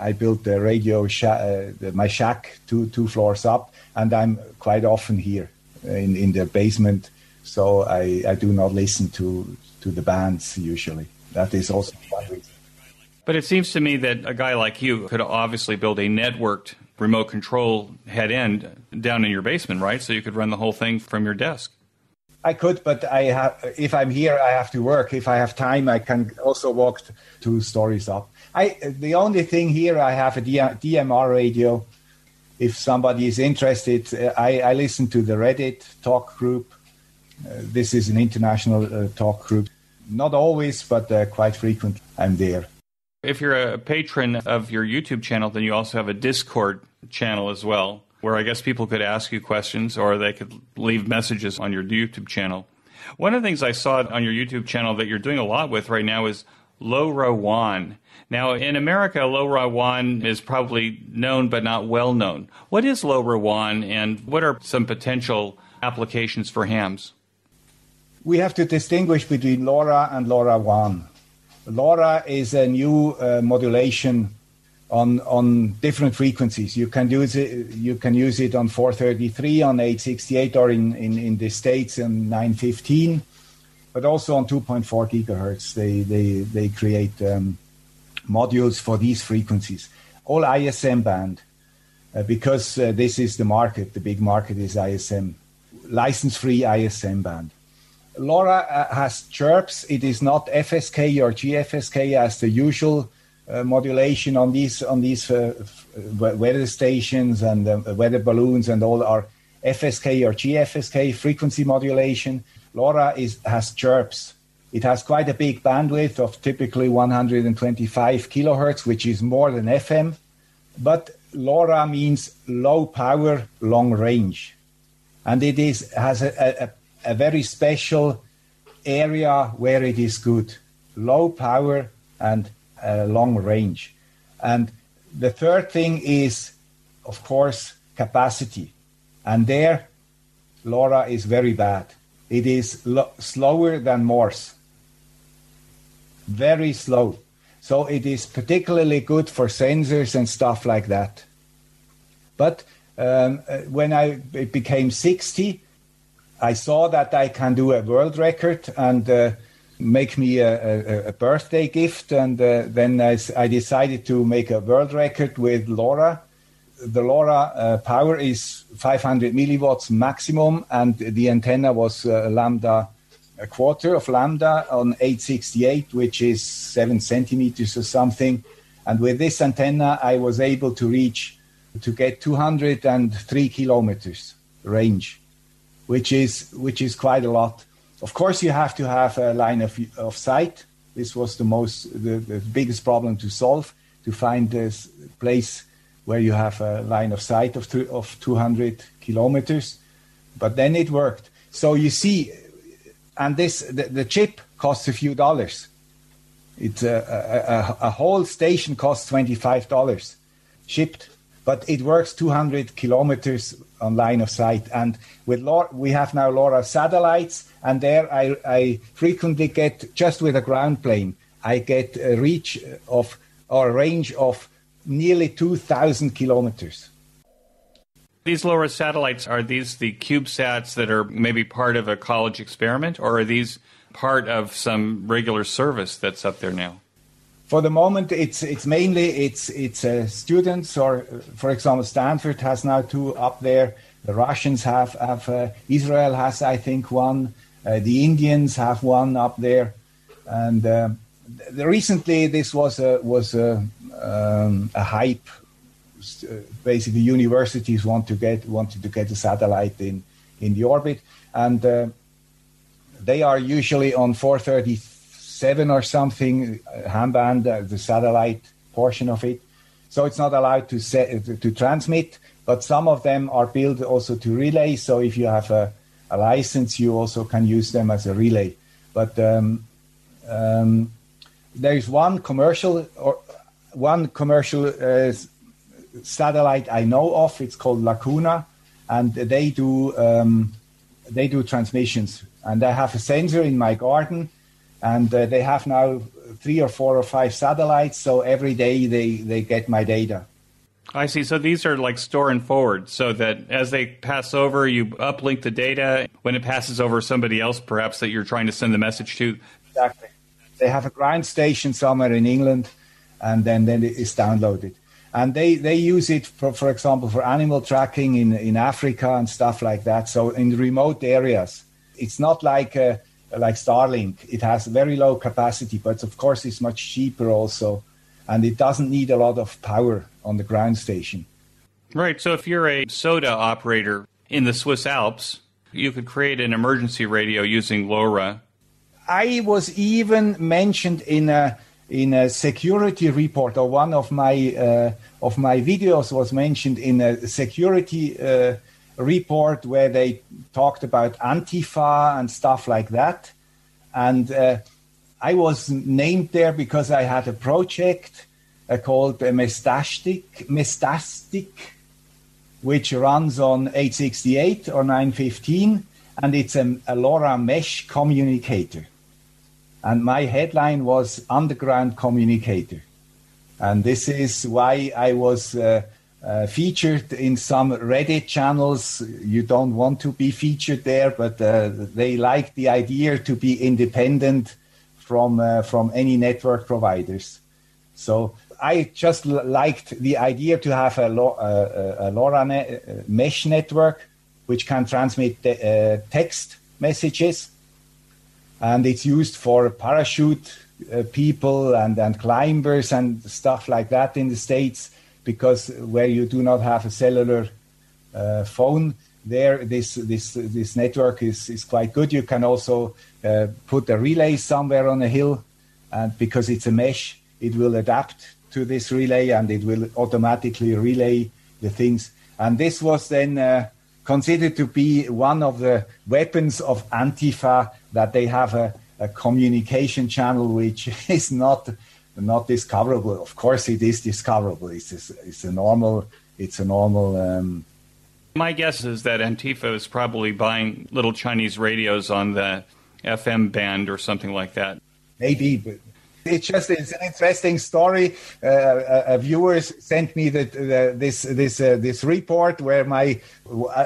I built the radio sha uh, the, my shack two two floors up, and I'm quite often here in, in the basement, so I, I do not listen to, to the bands usually. That is also my reason. But it seems to me that a guy like you could obviously build a networked remote control head end down in your basement, right? So you could run the whole thing from your desk. I could, but I have, if I'm here, I have to work. If I have time, I can also walk two stories up. I, the only thing here, I have a D M R radio. If somebody is interested, I, I listen to the Reddit talk group. Uh, this is an international uh, talk group. Not always, but uh, quite frequently I'm there. If you're a patron of your YouTube channel, then you also have a Discord channel as well, where I guess people could ask you questions or they could leave messages on your YouTube channel. One of the things I saw on your YouTube channel that you're doing a lot with right now is LoRaWAN. Now, in America, LoRaWAN is probably known but not well known. What is LoRaWAN, and what are some potential applications for hams? We have to distinguish between LoRa and LoRaWAN. LoRa is a new uh, modulation on on different frequencies. You can use it. You can use it on four thirty-three, on eight sixty-eight, or in in, in the States on nine fifteen, but also on two point four gigahertz. They they they create um, modules for these frequencies. All I S M band, uh, because uh, this is the market. The big market is I S M, license-free I S M band. LoRa has chirps. It is not F S K or G F S K as the usual uh, modulation on these on these uh, weather stations and uh, weather balloons and all are F S K or G F S K frequency modulation. LoRa is, has chirps. It has quite a big bandwidth of typically one hundred twenty-five kilohertz, which is more than F M. But LoRa means low power, long range, and it is has a, a a very special area where it is good: low power and uh, long range. And the third thing is, of course, capacity. And there, LoRa is very bad. It is slower than Morse. Very slow. So it is particularly good for sensors and stuff like that. But um, when I it became sixty, I saw that I can do a world record and uh, make me a, a, a birthday gift. And uh, then I, I decided to make a world record with LoRa. The LoRa uh, power is five hundred milliwatts maximum, and the antenna was uh, lambda, a quarter of lambda on eight sixty-eight, which is seven centimeters or something. And with this antenna, I was able to reach, to get two hundred three kilometers range, which is which is quite a lot. Of course, you have to have a line of, of sight. This was the most, the, the biggest problem to solve, to find this place where you have a line of sight of, th- of two hundred kilometers. But then it worked. So you see, and this the, the chip costs a few dollars. It's a, a, a whole station costs twenty-five dollars shipped, but it works two hundred kilometers on line of sight. And with LoRa, we have now LoRa satellites, and there I, I frequently get, just with a ground plane, I get a reach of, or a range of nearly two thousand kilometers. These LoRa satellites, are these the CubeSats that are maybe part of a college experiment, or are these part of some regular service that's up there now? For the moment, it's it's mainly it's it's uh, students, or for example, Stanford has now two up there. The Russians have have uh, Israel has, I think, one. Uh, the Indians have one up there, and uh, the, recently this was a was a, um, a hype. Basically, universities want to get wanted to get a satellite in, in the orbit, and uh, they are usually on four thirty-seven or something uh, hamband, uh, the satellite portion of it. So it's not allowed to set, to, to transmit. But some of them are built also to relay. So if you have a, a license, you also can use them as a relay. But um, um, there is one commercial or one commercial. Uh, satellite I know of, it's called Lacuna, and they do um, they do transmissions, and I have a sensor in my garden, and uh, they have now three or four or five satellites, so every day they, they get my data. I see. So these are like store and forward, so that as they pass over, you uplink the data. When it passes over somebody else, perhaps, that you're trying to send the message to. Exactly. They have a ground station somewhere in England, and then, then it's downloaded. And they, they use it, for, for example, for animal tracking in, in Africa and stuff like that. So in remote areas, it's not like uh, like Starlink. It has very low capacity, but of course it's much cheaper also. And it doesn't need a lot of power on the ground station. Right. So if you're a soda operator in the Swiss Alps, you could create an emergency radio using LoRa. I was even mentioned in a... in a security report, or one of my uh, of my videos was mentioned in a security uh, report where they talked about Antifa and stuff like that. And uh, I was named there because I had a project uh, called Mestastic, Mestastic, which runs on eight sixty-eight or nine fifteen, and it's a, a LoRa mesh communicator. And my headline was Underground Communicator. And this is why I was uh, uh, featured in some Reddit channels. You don't want to be featured there, but uh, they like the idea to be independent from uh, from any network providers. So I just l- liked the idea to have a, lo- uh, a LoRa ne- uh, mesh network, which can transmit te- uh, text messages. And it's used for parachute uh, people and, and climbers and stuff like that in the States, because where you do not have a cellular uh, phone, there this this this network is, is quite good. You can also uh, put a relay somewhere on a hill, and because it's a mesh, it will adapt to this relay and it will automatically relay the things. And this was then uh, considered to be one of the weapons of Antifa, that they have a, a communication channel which is not not discoverable. Of course, it is discoverable. It's just, it's a normal. It's a normal. Um... My guess is that Antifa is probably buying little Chinese radios on the F M band or something like that. Maybe, but it's just it's an interesting story. Uh, a viewer sent me that uh, this this uh, this report where my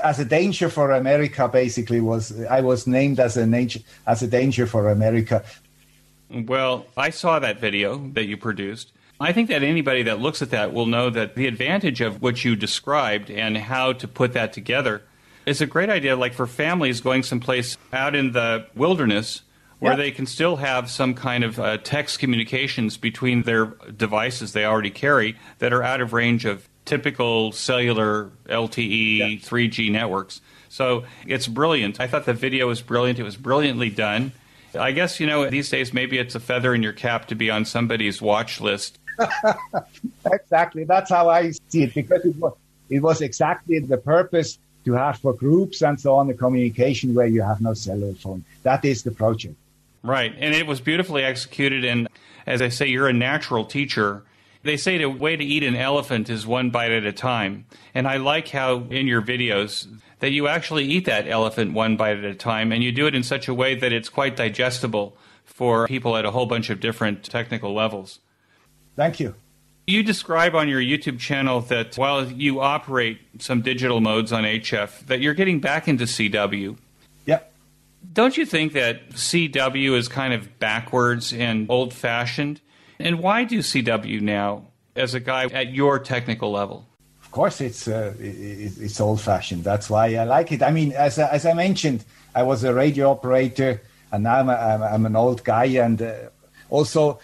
as a danger for America basically was I was named as a nature, as a danger for America. Well, I saw that video that you produced. I think that anybody that looks at that will know that the advantage of what you described and how to put that together is a great idea, like for families going someplace out in the wilderness where yeah. they can still have some kind of uh, text communications between their devices they already carry that are out of range of typical cellular L T E, yeah. three G networks. So it's brilliant. I thought the video was brilliant. It was brilliantly done. I guess, you know, these days maybe it's a feather in your cap to be on somebody's watch list. Exactly. That's how I see it, because it was, it was exactly the purpose to have for groups and so on, the communication where you have no cellular phone. That is the project. Right. And it was beautifully executed. And as I say, you're a natural teacher. They say the way to eat an elephant is one bite at a time. And I like how in your videos that you actually eat that elephant one bite at a time, and you do it in such a way that it's quite digestible for people at a whole bunch of different technical levels. Thank you. You describe on your YouTube channel that while you operate some digital modes on H F, that you're getting back into C W. Yep. Don't you think that C W is kind of backwards and old-fashioned? And why do C W now as a guy at your technical level? Of course, it's uh, it, it's old-fashioned. That's why I like it. I mean, as, as I mentioned, I was a radio operator, and now I'm, a, I'm an old guy, and uh, also...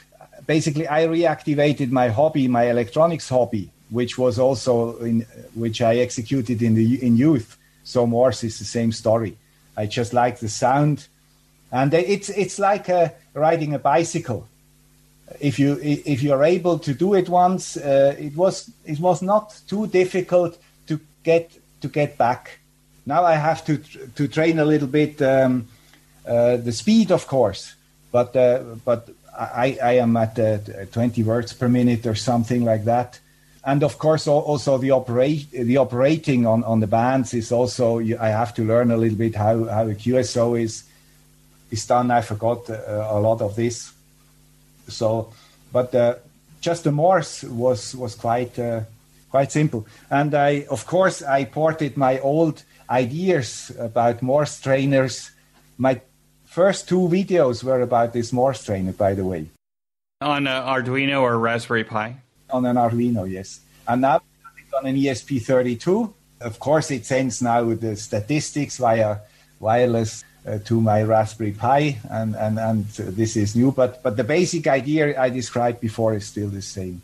Basically, I reactivated my hobby, my electronics hobby, which was also in which I executed in the in youth. So Morse is the same story. I just like the sound, and it's it's like uh, riding a bicycle. If you if you're able to do it once, uh, it was it was not too difficult to get to get back. Now I have to to train a little bit um, uh, the speed, of course, but uh, but. I, I am at uh, twenty words per minute or something like that. And of course, also the operate the operating on, on the bands is also, I have to learn a little bit how, how a Q S O is, is done. I forgot uh, a lot of this. So, but uh, just the Morse was, was quite, uh, quite simple. And I, of course, I ported my old ideas about Morse trainers. My first two videos were about this Morse trainer, by the way. On an Arduino or Raspberry Pi? On an Arduino, yes. And now it's on an E S P thirty-two. Of course, it sends now the statistics via wireless uh, to my Raspberry Pi, and, and, and this is new. But, but the basic idea I described before is still the same.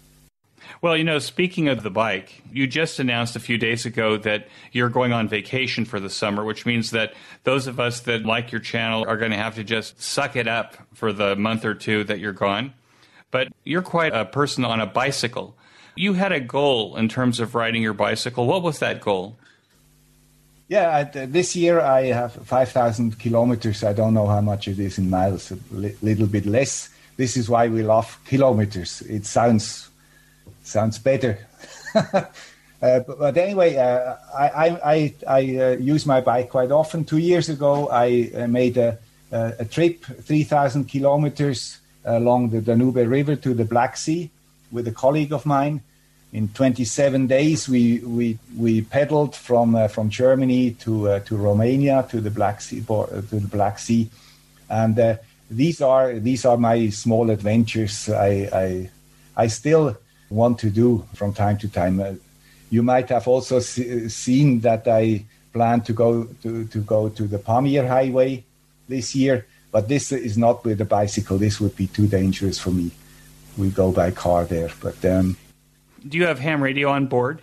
Well, you know, speaking of the bike, you just announced a few days ago that you're going on vacation for the summer, which means that those of us that like your channel are going to have to just suck it up for the month or two that you're gone. But you're quite a person on a bicycle. You had a goal in terms of riding your bicycle. What was that goal? Yeah, I, this year I have five thousand kilometers. I don't know how much it is in miles, a li- little bit less. This is why we love kilometers. It sounds... Sounds better. uh, but, but anyway, uh, I, I, I uh, use my bike quite often. Two years ago, I uh, made a, a, a trip, three thousand kilometers along the Danube River to the Black Sea with a colleague of mine. In twenty-seven days, we we, we pedaled from uh, from Germany to uh, to Romania to the Black Sea to the Black Sea, and uh, these are these are my small adventures. I I, I still. want to do from time to time. Uh, you might have also see, seen that I plan to go to, to go to the Pamir Highway this year, but this is not with a bicycle. This would be too dangerous for me. We go by car there. But um, do you have ham radio on board?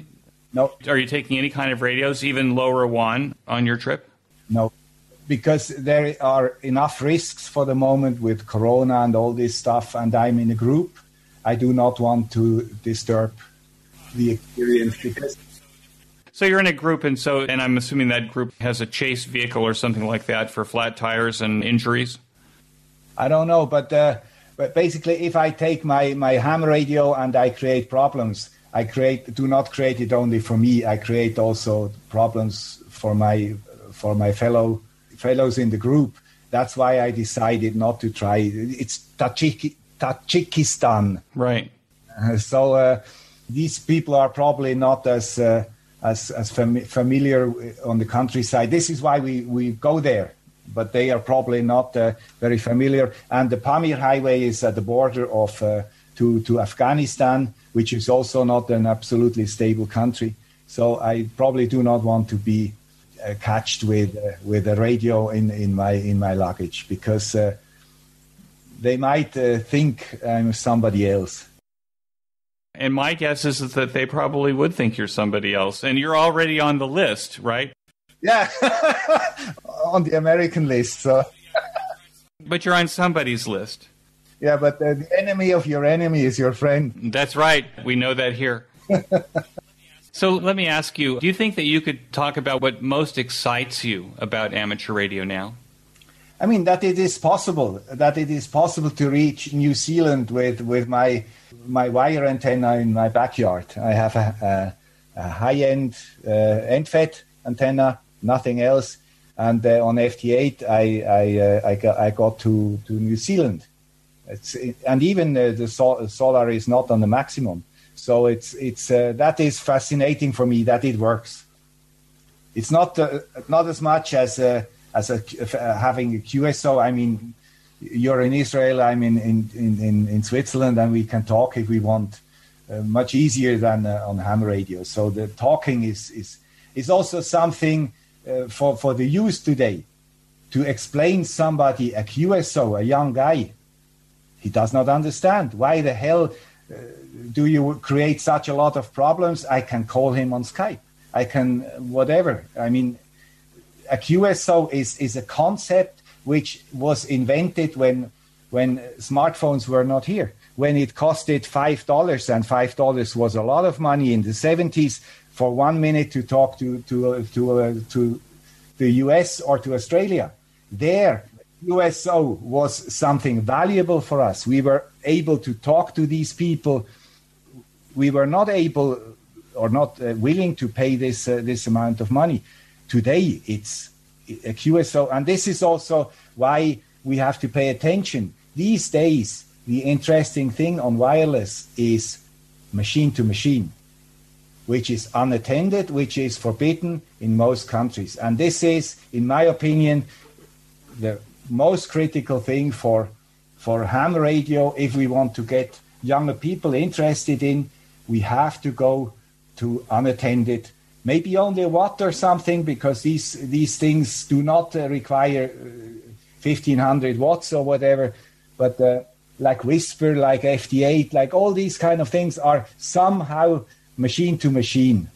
No. Are you taking any kind of radios, even LoRaWAN, on your trip? No, because there are enough risks for the moment with Corona and all this stuff, and I'm in a group. I do not want to disturb the experience. Because so you're in a group, and so and I'm assuming that group has a chase vehicle or something like that for flat tires and injuries? I don't know, but uh, but basically if I take my, my ham radio and I create problems, I create do not create it only for me. I create also problems for my for my fellow fellows in the group. That's why I decided not to try. It's touchy. Tajikistan. Right. Uh, so uh, these people are probably not as uh, as, as fam- familiar on the countryside. This is why we, we go there, but they are probably not uh, very familiar. And the Pamir Highway is at the border of uh, to, to Afghanistan, which is also not an absolutely stable country. So I probably do not want to be uh, catched with uh, with a radio in, in my in my luggage, because uh, they might uh, think I'm somebody else. And my guess is that they probably would think you're somebody else. And you're already on the list, right? Yeah, on the American list. So. But you're on somebody's list. Yeah, but uh, the enemy of your enemy is your friend. That's right. We know that here. So let me ask you, do you think that you could talk about what most excites you about amateur radio now? I mean, that it is possible, that it is possible to reach New Zealand with, with my my wire antenna in my backyard. I have a, a, a high-end uh, N F E T antenna, nothing else. And uh, on F T eight, I I, uh, I, got, I got to, to New Zealand. It's, it, and even uh, the sol- solar is not on the maximum. So it's it's uh, that is fascinating for me that it works. It's not uh, not as much as uh, as a, uh, having a Q S O. I mean, you're in Israel, I'm in in, in, in Switzerland, and we can talk if we want. Uh, much easier than uh, on ham radio. So the talking is is is also something uh, for for the youth today. To explain somebody a Q S O, a young guy, he does not understand why the hell. Uh, do you create such a lot of problems? I can call him on Skype. I can whatever. I mean, a Q S O is, is a concept which was invented when when smartphones were not here, when it costed five dollars, and five dollars was a lot of money in the seventies for one minute to talk to to uh, to uh, to the U S or to Australia. There, Q S O was something valuable for us. We were able to talk to these people. We were not able or not uh, willing to pay this uh, this amount of money. Today, it's a Q S O. And this is also why we have to pay attention. These days, the interesting thing on wireless is machine to machine, which is unattended, which is forbidden in most countries. And this is, in my opinion, the most critical thing for for ham radio. If we want to get younger people interested in, we have to go to unattended, maybe only a watt or something, because these these things do not uh, require uh, fifteen hundred watts or whatever. But uh, like Whisper, like F T eight, like all these kind of things are somehow machine to machine.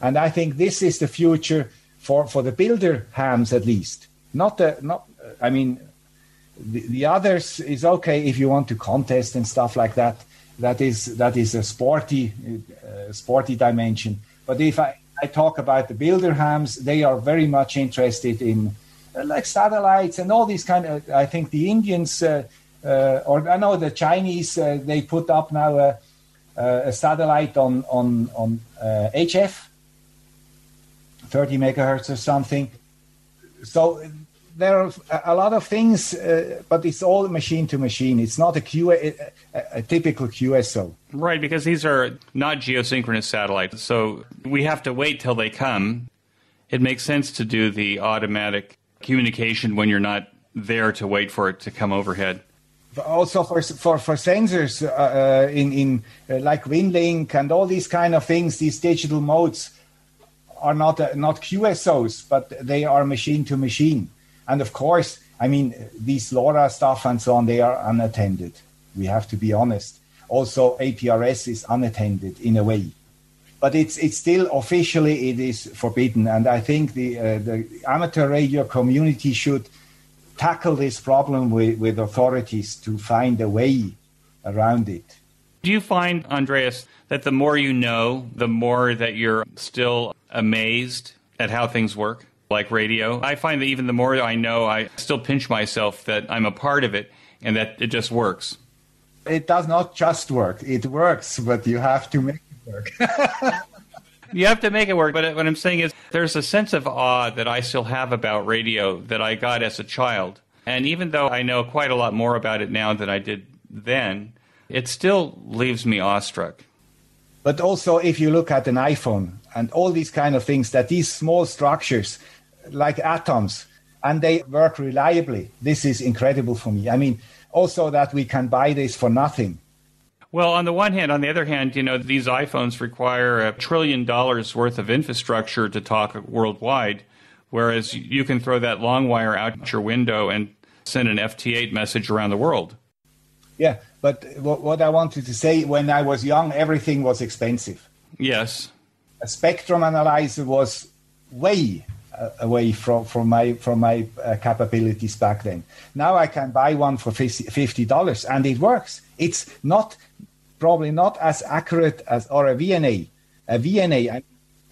And I think this is the future for for the builder hams, at least. Not the, not, I mean, the, the others is okay if you want to contest and stuff like that. That is that is a sporty, uh, sporty dimension. But if I, I talk about the builder hams, they are very much interested in uh, like satellites and all these kind of. I think the Indians uh, uh, or I know the Chinese uh, they put up now a, a satellite on on on uh, H F, thirty megahertz or something. So there are a lot of things, uh, but it's all machine to machine. It's not a, Q, a, a typical Q S O. Right, because these are not geosynchronous satellites. So we have to wait till they come. It makes sense to do the automatic communication when you're not there to wait for it to come overhead. Also for for, for sensors uh, in, in uh, like WinLink and all these kind of things, these digital modes, are not uh, not Q S Os, but they are machine to machine. And of course, I mean, these LoRa stuff and so on, they are unattended. We have to be honest. Also, A P R S is unattended in a way, but it's it's still officially it is forbidden. And I think the uh, the amateur radio community should tackle this problem with, with authorities to find a way around it. Do you find, Andreas, that the more you know, the more that you're still amazed at how things work, like radio? I find that even the more I know, I still pinch myself that I'm a part of it and that it just works. It does not just work. It works, but you have to make it work. You have to make it work. But what I'm saying is there's a sense of awe that I still have about radio that I got as a child. And even though I know quite a lot more about it now than I did then, it still leaves me awestruck. But also, if you look at an iPhone and all these kind of things, that these small structures like atoms, and they work reliably, this is incredible for me. I mean, also that we can buy this for nothing. Well, on the one hand, on the other hand, you know, these iPhones require a trillion dollars worth of infrastructure to talk worldwide, whereas you can throw that long wire out your window and send an F T eight message around the world. Yeah, but what I wanted to say, when I was young, everything was expensive. Yes. A spectrum analyzer was way away from, from my from my uh, capabilities back then. Now I can buy one for fifty dollars and it works. It's not probably not as accurate as or a V N A. A V N A,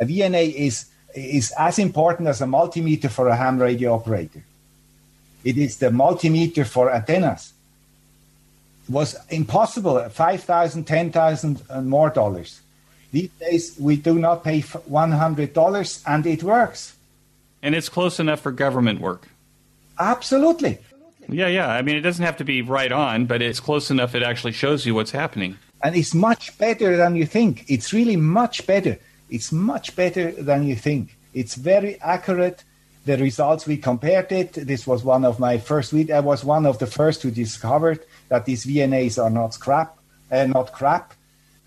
a V N A is is as important as a multimeter for a ham radio operator. It is the multimeter for antennas. It was impossible, five thousand, ten thousand, and more dollars. These days we do not pay one hundred dollars, and it works. And it's close enough for government work. Absolutely. Yeah, yeah. I mean, it doesn't have to be right on, but it's close enough it actually shows you what's happening. And it's much better than you think. It's really much better. It's much better than you think. It's very accurate. The results, we compared it. This was one of my first, I was one of the first who discovered that these V N As are not crap, uh, not crap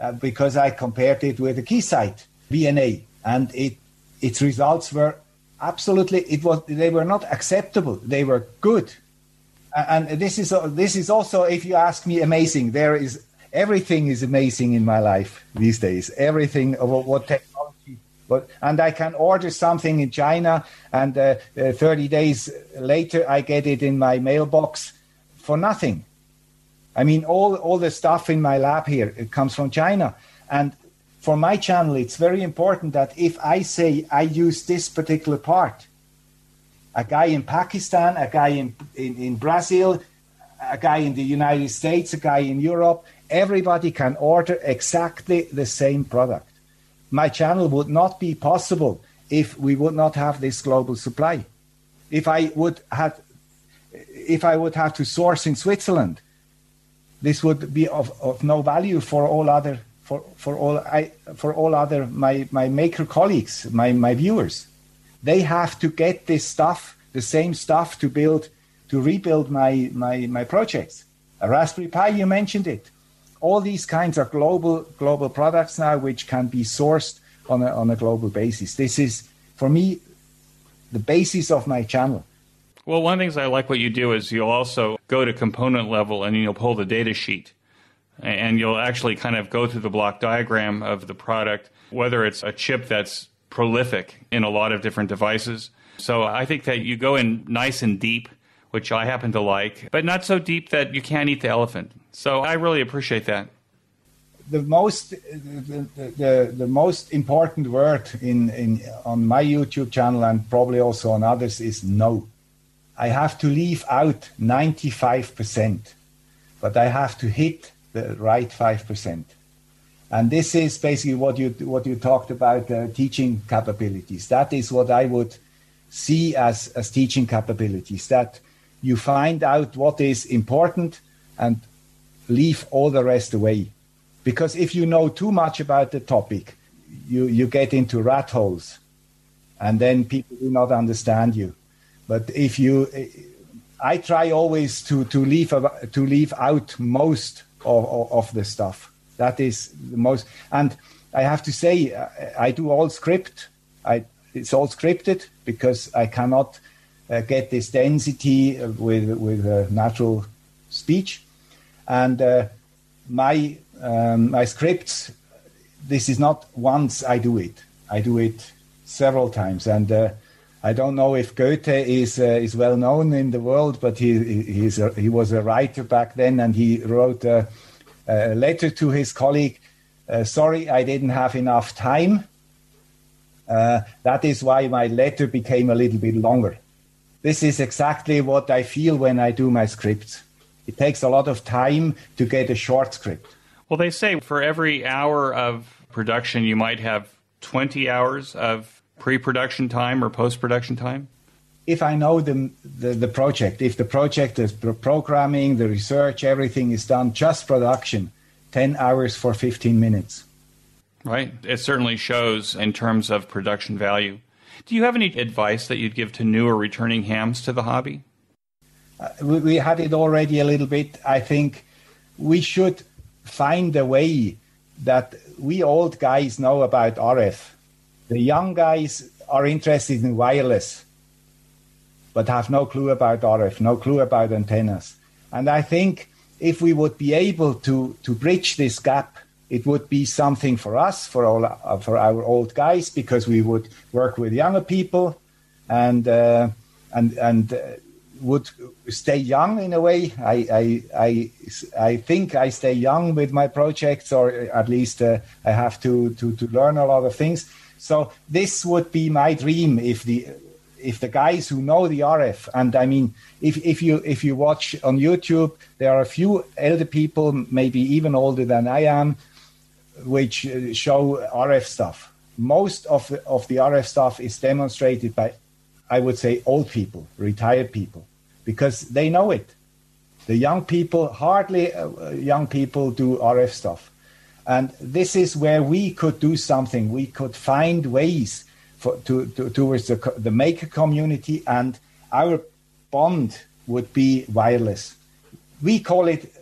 uh, because I compared it with a Keysight V N A. And it its results were absolutely, it was. They were not acceptable. They were good, and this is this is also, if you ask me, amazing. There is everything is amazing in my life these days. Everything about what technology, what, and I can order something in China, and uh, uh, thirty days later I get it in my mailbox for nothing. I mean, all all the stuff in my lab here, it comes from China, and. For my channel, it's very important that if I say I use this particular part, a guy in Pakistan, a guy in, in, in Brazil, a guy in the United States, a guy in Europe, everybody can order exactly the same product. My channel would not be possible if we would not have this global supply. If I would have, if I would have to source in Switzerland, this would be of, of no value for all other For, for all I for all other my, my maker colleagues, my, my viewers. They have to get this stuff, the same stuff to build, to rebuild my, my, my projects. A Raspberry Pi, you mentioned it. All these kinds of global global products now which can be sourced on a on a global basis. This is for me the basis of my channel. Well, one of the things I like what you do is you'll also go to component level and you'll pull the data sheet. And you'll actually kind of go through the block diagram of the product, whether it's a chip that's prolific in a lot of different devices. So I think that you go in nice and deep, which I happen to like, but not so deep that you can't eat the elephant. So I really appreciate that. The most the, the, the most important word in, in on my YouTube channel and probably also on others is no. I have to leave out ninety-five percent, but I have to hit the right five percent. And this is basically what you what you talked about, uh, teaching capabilities. That is what I would see as, as teaching capabilities, that you find out what is important and leave all the rest away. Because if you know too much about the topic, you, you get into rat holes and then people do not understand you. But if you, I try always to, to leave to leave out most Of, of the stuff. That is the most, and I have to say I, I do all script. I it's all scripted because I cannot uh, get this density with with uh, natural speech, and uh, my um, my scripts. This is not once I do it. I do it several times, and uh, I don't know if Goethe is uh, is well known in the world, but he he's a, he was a writer back then, and he wrote a, a letter to his colleague. Uh, Sorry, I didn't have enough time. Uh, that is why my letter became a little bit longer. This is exactly what I feel when I do my scripts. It takes a lot of time to get a short script. Well, they say for every hour of production, you might have twenty hours of pre-production time or post-production time? if I know the, the, the project, if the project, the programming, the research, everything is done, just production, ten hours for fifteen minutes. Right. It certainly shows in terms of production value. Do you have any advice that you'd give to new or returning hams to the hobby? Uh, we, we had it already a little bit. I think we should find a way that we old guys know about R F. The young guys are interested in wireless, but have no clue about R F, no clue about antennas. And I think if we would be able to, to bridge this gap, it would be something for us, for all uh, for our old guys, because we would work with younger people, and uh, and and uh, would stay young in a way. I I I I think I stay young with my projects, or at least uh, I have to, to to learn a lot of things. So this would be my dream, if the if the guys who know the R F, and I mean, if if you if you watch on YouTube, there are a few elder people, maybe even older than I am, which show R F stuff. Most of the, of the R F stuff is demonstrated by, I would say, old people, retired people, because they know it. The young people, hardly uh, young people do R F stuff. And this is where we could do something. We could find ways for, to, to, towards the, the maker community, and our bond would be wireless. We call it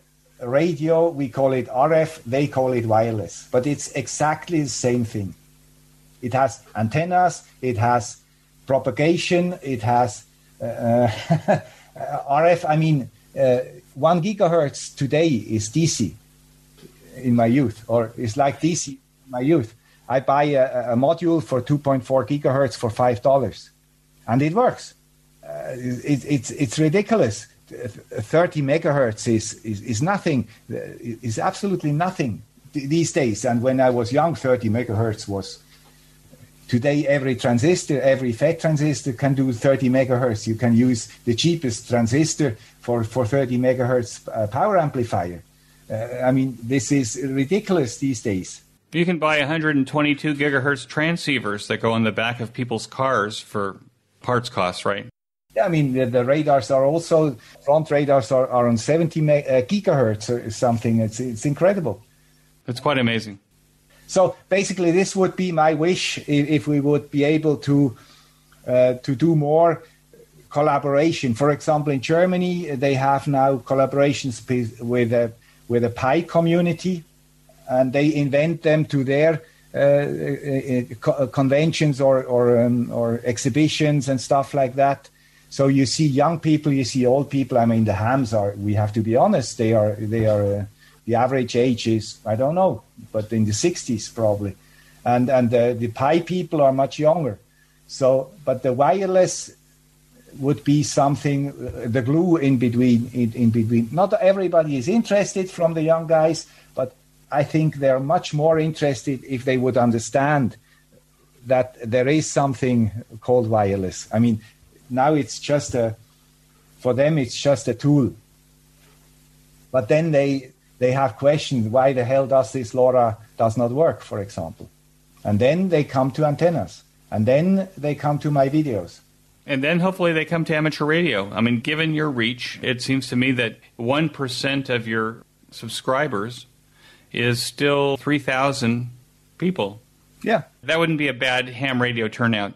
radio, we call it R F, they call it wireless, but it's exactly the same thing. It has antennas, it has propagation, it has uh, R F. I mean, uh, one gigahertz today is D C in my youth, or it's like D C in my youth. I buy a, a module for two point four gigahertz for five dollars, and it works. Uh, it, it's, it's ridiculous. thirty megahertz is, is, is nothing, is absolutely nothing these days. And when I was young, thirty megahertz was, today every transistor, every F E T transistor can do thirty megahertz. You can use the cheapest transistor for, for thirty megahertz uh, power amplifier. Uh, I mean, this is ridiculous these days. You can buy one hundred twenty-two gigahertz transceivers that go on the back of people's cars for parts costs, right? I mean, the, the radars are also, front radars are, are on seventy gigahertz or something. It's, it's incredible. It's quite amazing. So basically, this would be my wish, if, if we would be able to uh, to do more collaboration. For example, in Germany, they have now collaborations with a, with a Pi community, and they invent them to their uh, conventions or or, um, or exhibitions and stuff like that. So you see young people, you see old people. I mean, the hams are, we have to be honest, they are, they are, uh, the average age is, I don't know, but in the sixties probably. And, and uh, the Pi people are much younger. So, but the wireless would be something, uh, the glue in between, in, in between. Not everybody is interested from the young guys, but I think they're much more interested if they would understand that there is something called wireless. I mean, now it's just a, for them it's just a tool. But then they they have questions, why the hell does this LoRa does not work, for example? And then they come to antennas, and then they come to my videos. And then hopefully they come to amateur radio. I mean, given your reach, it seems to me that one percent of your subscribers is still three thousand people. Yeah. That wouldn't be a bad ham radio turnout.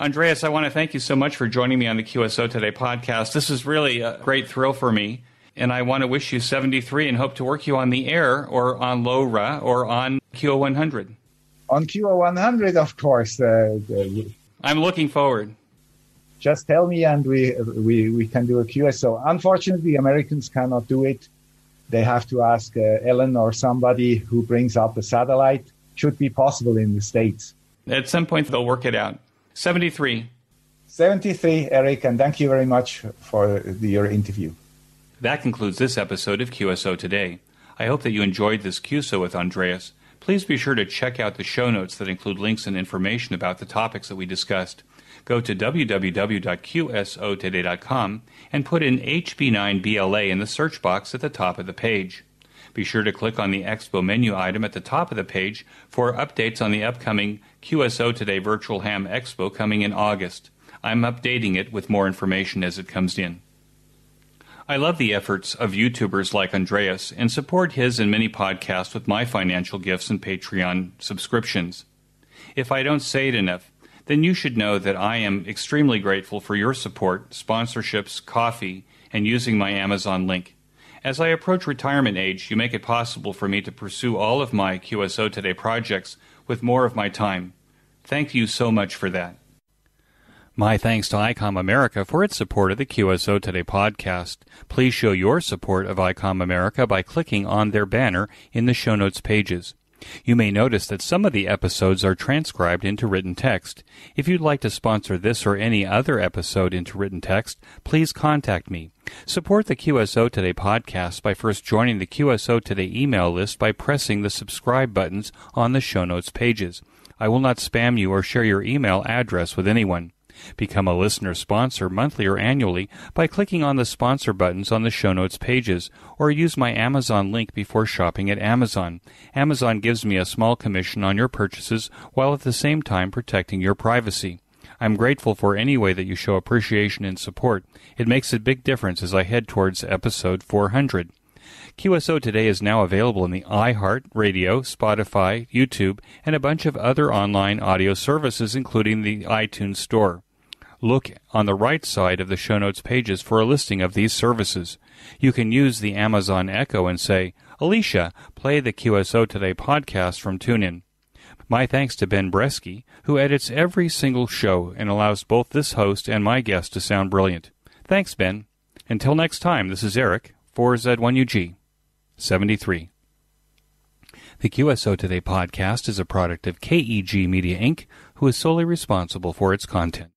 Andreas, I want to thank you so much for joining me on the Q S O Today podcast. This is really a great thrill for me, and I want to wish you seventy-three and hope to work you on the air or on LoRa or on Q O one hundred. On Q O one hundred, of course. Uh, I'm looking forward. Just tell me, and we, we, we can do a Q S O. Unfortunately, Americans cannot do it. They have to ask uh, Ellen or somebody who brings up a satellite. Should be possible in the States. At some point, they'll work it out. seventy-three. seventy-three, Eric, and thank you very much for the, your interview. That concludes this episode of Q S O Today. I hope that you enjoyed this Q S O with Andreas. Please be sure to check out the show notes that include links and information about the topics that we discussed. Go to w w w dot q s o today dot com and put in H B nine B L A in the search box at the top of the page. Be sure to click on the Expo menu item at the top of the page for updates on the upcoming Q S O Today Virtual Ham Expo coming in August. I'm updating it with more information as it comes in. I love the efforts of YouTubers like Andreas and support his and many podcasts with my financial gifts and Patreon subscriptions. If I don't say it enough, then you should know that I am extremely grateful for your support, sponsorships, coffee, and using my Amazon link. As I approach retirement age, you make it possible for me to pursue all of my Q S O Today projects with more of my time. Thank you so much for that. My thanks to ICOM America for its support of the Q S O Today podcast. Please show your support of ICOM America by clicking on their banner in the show notes pages. You may notice that some of the episodes are transcribed into written text. If you'd like to sponsor this or any other episode into written text, please contact me. Support the Q S O Today podcast by first joining the Q S O Today email list by pressing the subscribe buttons on the show notes pages. I will not spam you or share your email address with anyone. Become a listener sponsor monthly or annually by clicking on the sponsor buttons on the show notes pages, or use my Amazon link before shopping at Amazon. Amazon gives me a small commission on your purchases while at the same time protecting your privacy. I'm grateful for any way that you show appreciation and support. It makes a big difference as I head towards episode four hundred. Q S O Today is now available in the iHeart, Radio, Spotify, YouTube, and a bunch of other online audio services, including the iTunes Store. Look on the right side of the show notes pages for a listing of these services. You can use the Amazon Echo and say, "Alicia, play the Q S O Today podcast from TuneIn." My thanks to Ben Bresky, who edits every single show and allows both this host and my guest to sound brilliant. Thanks, Ben. Until next time, this is Eric, four Z one U G, seventy-three. The Q S O Today podcast is a product of K E G Media, Incorporated, who is solely responsible for its content.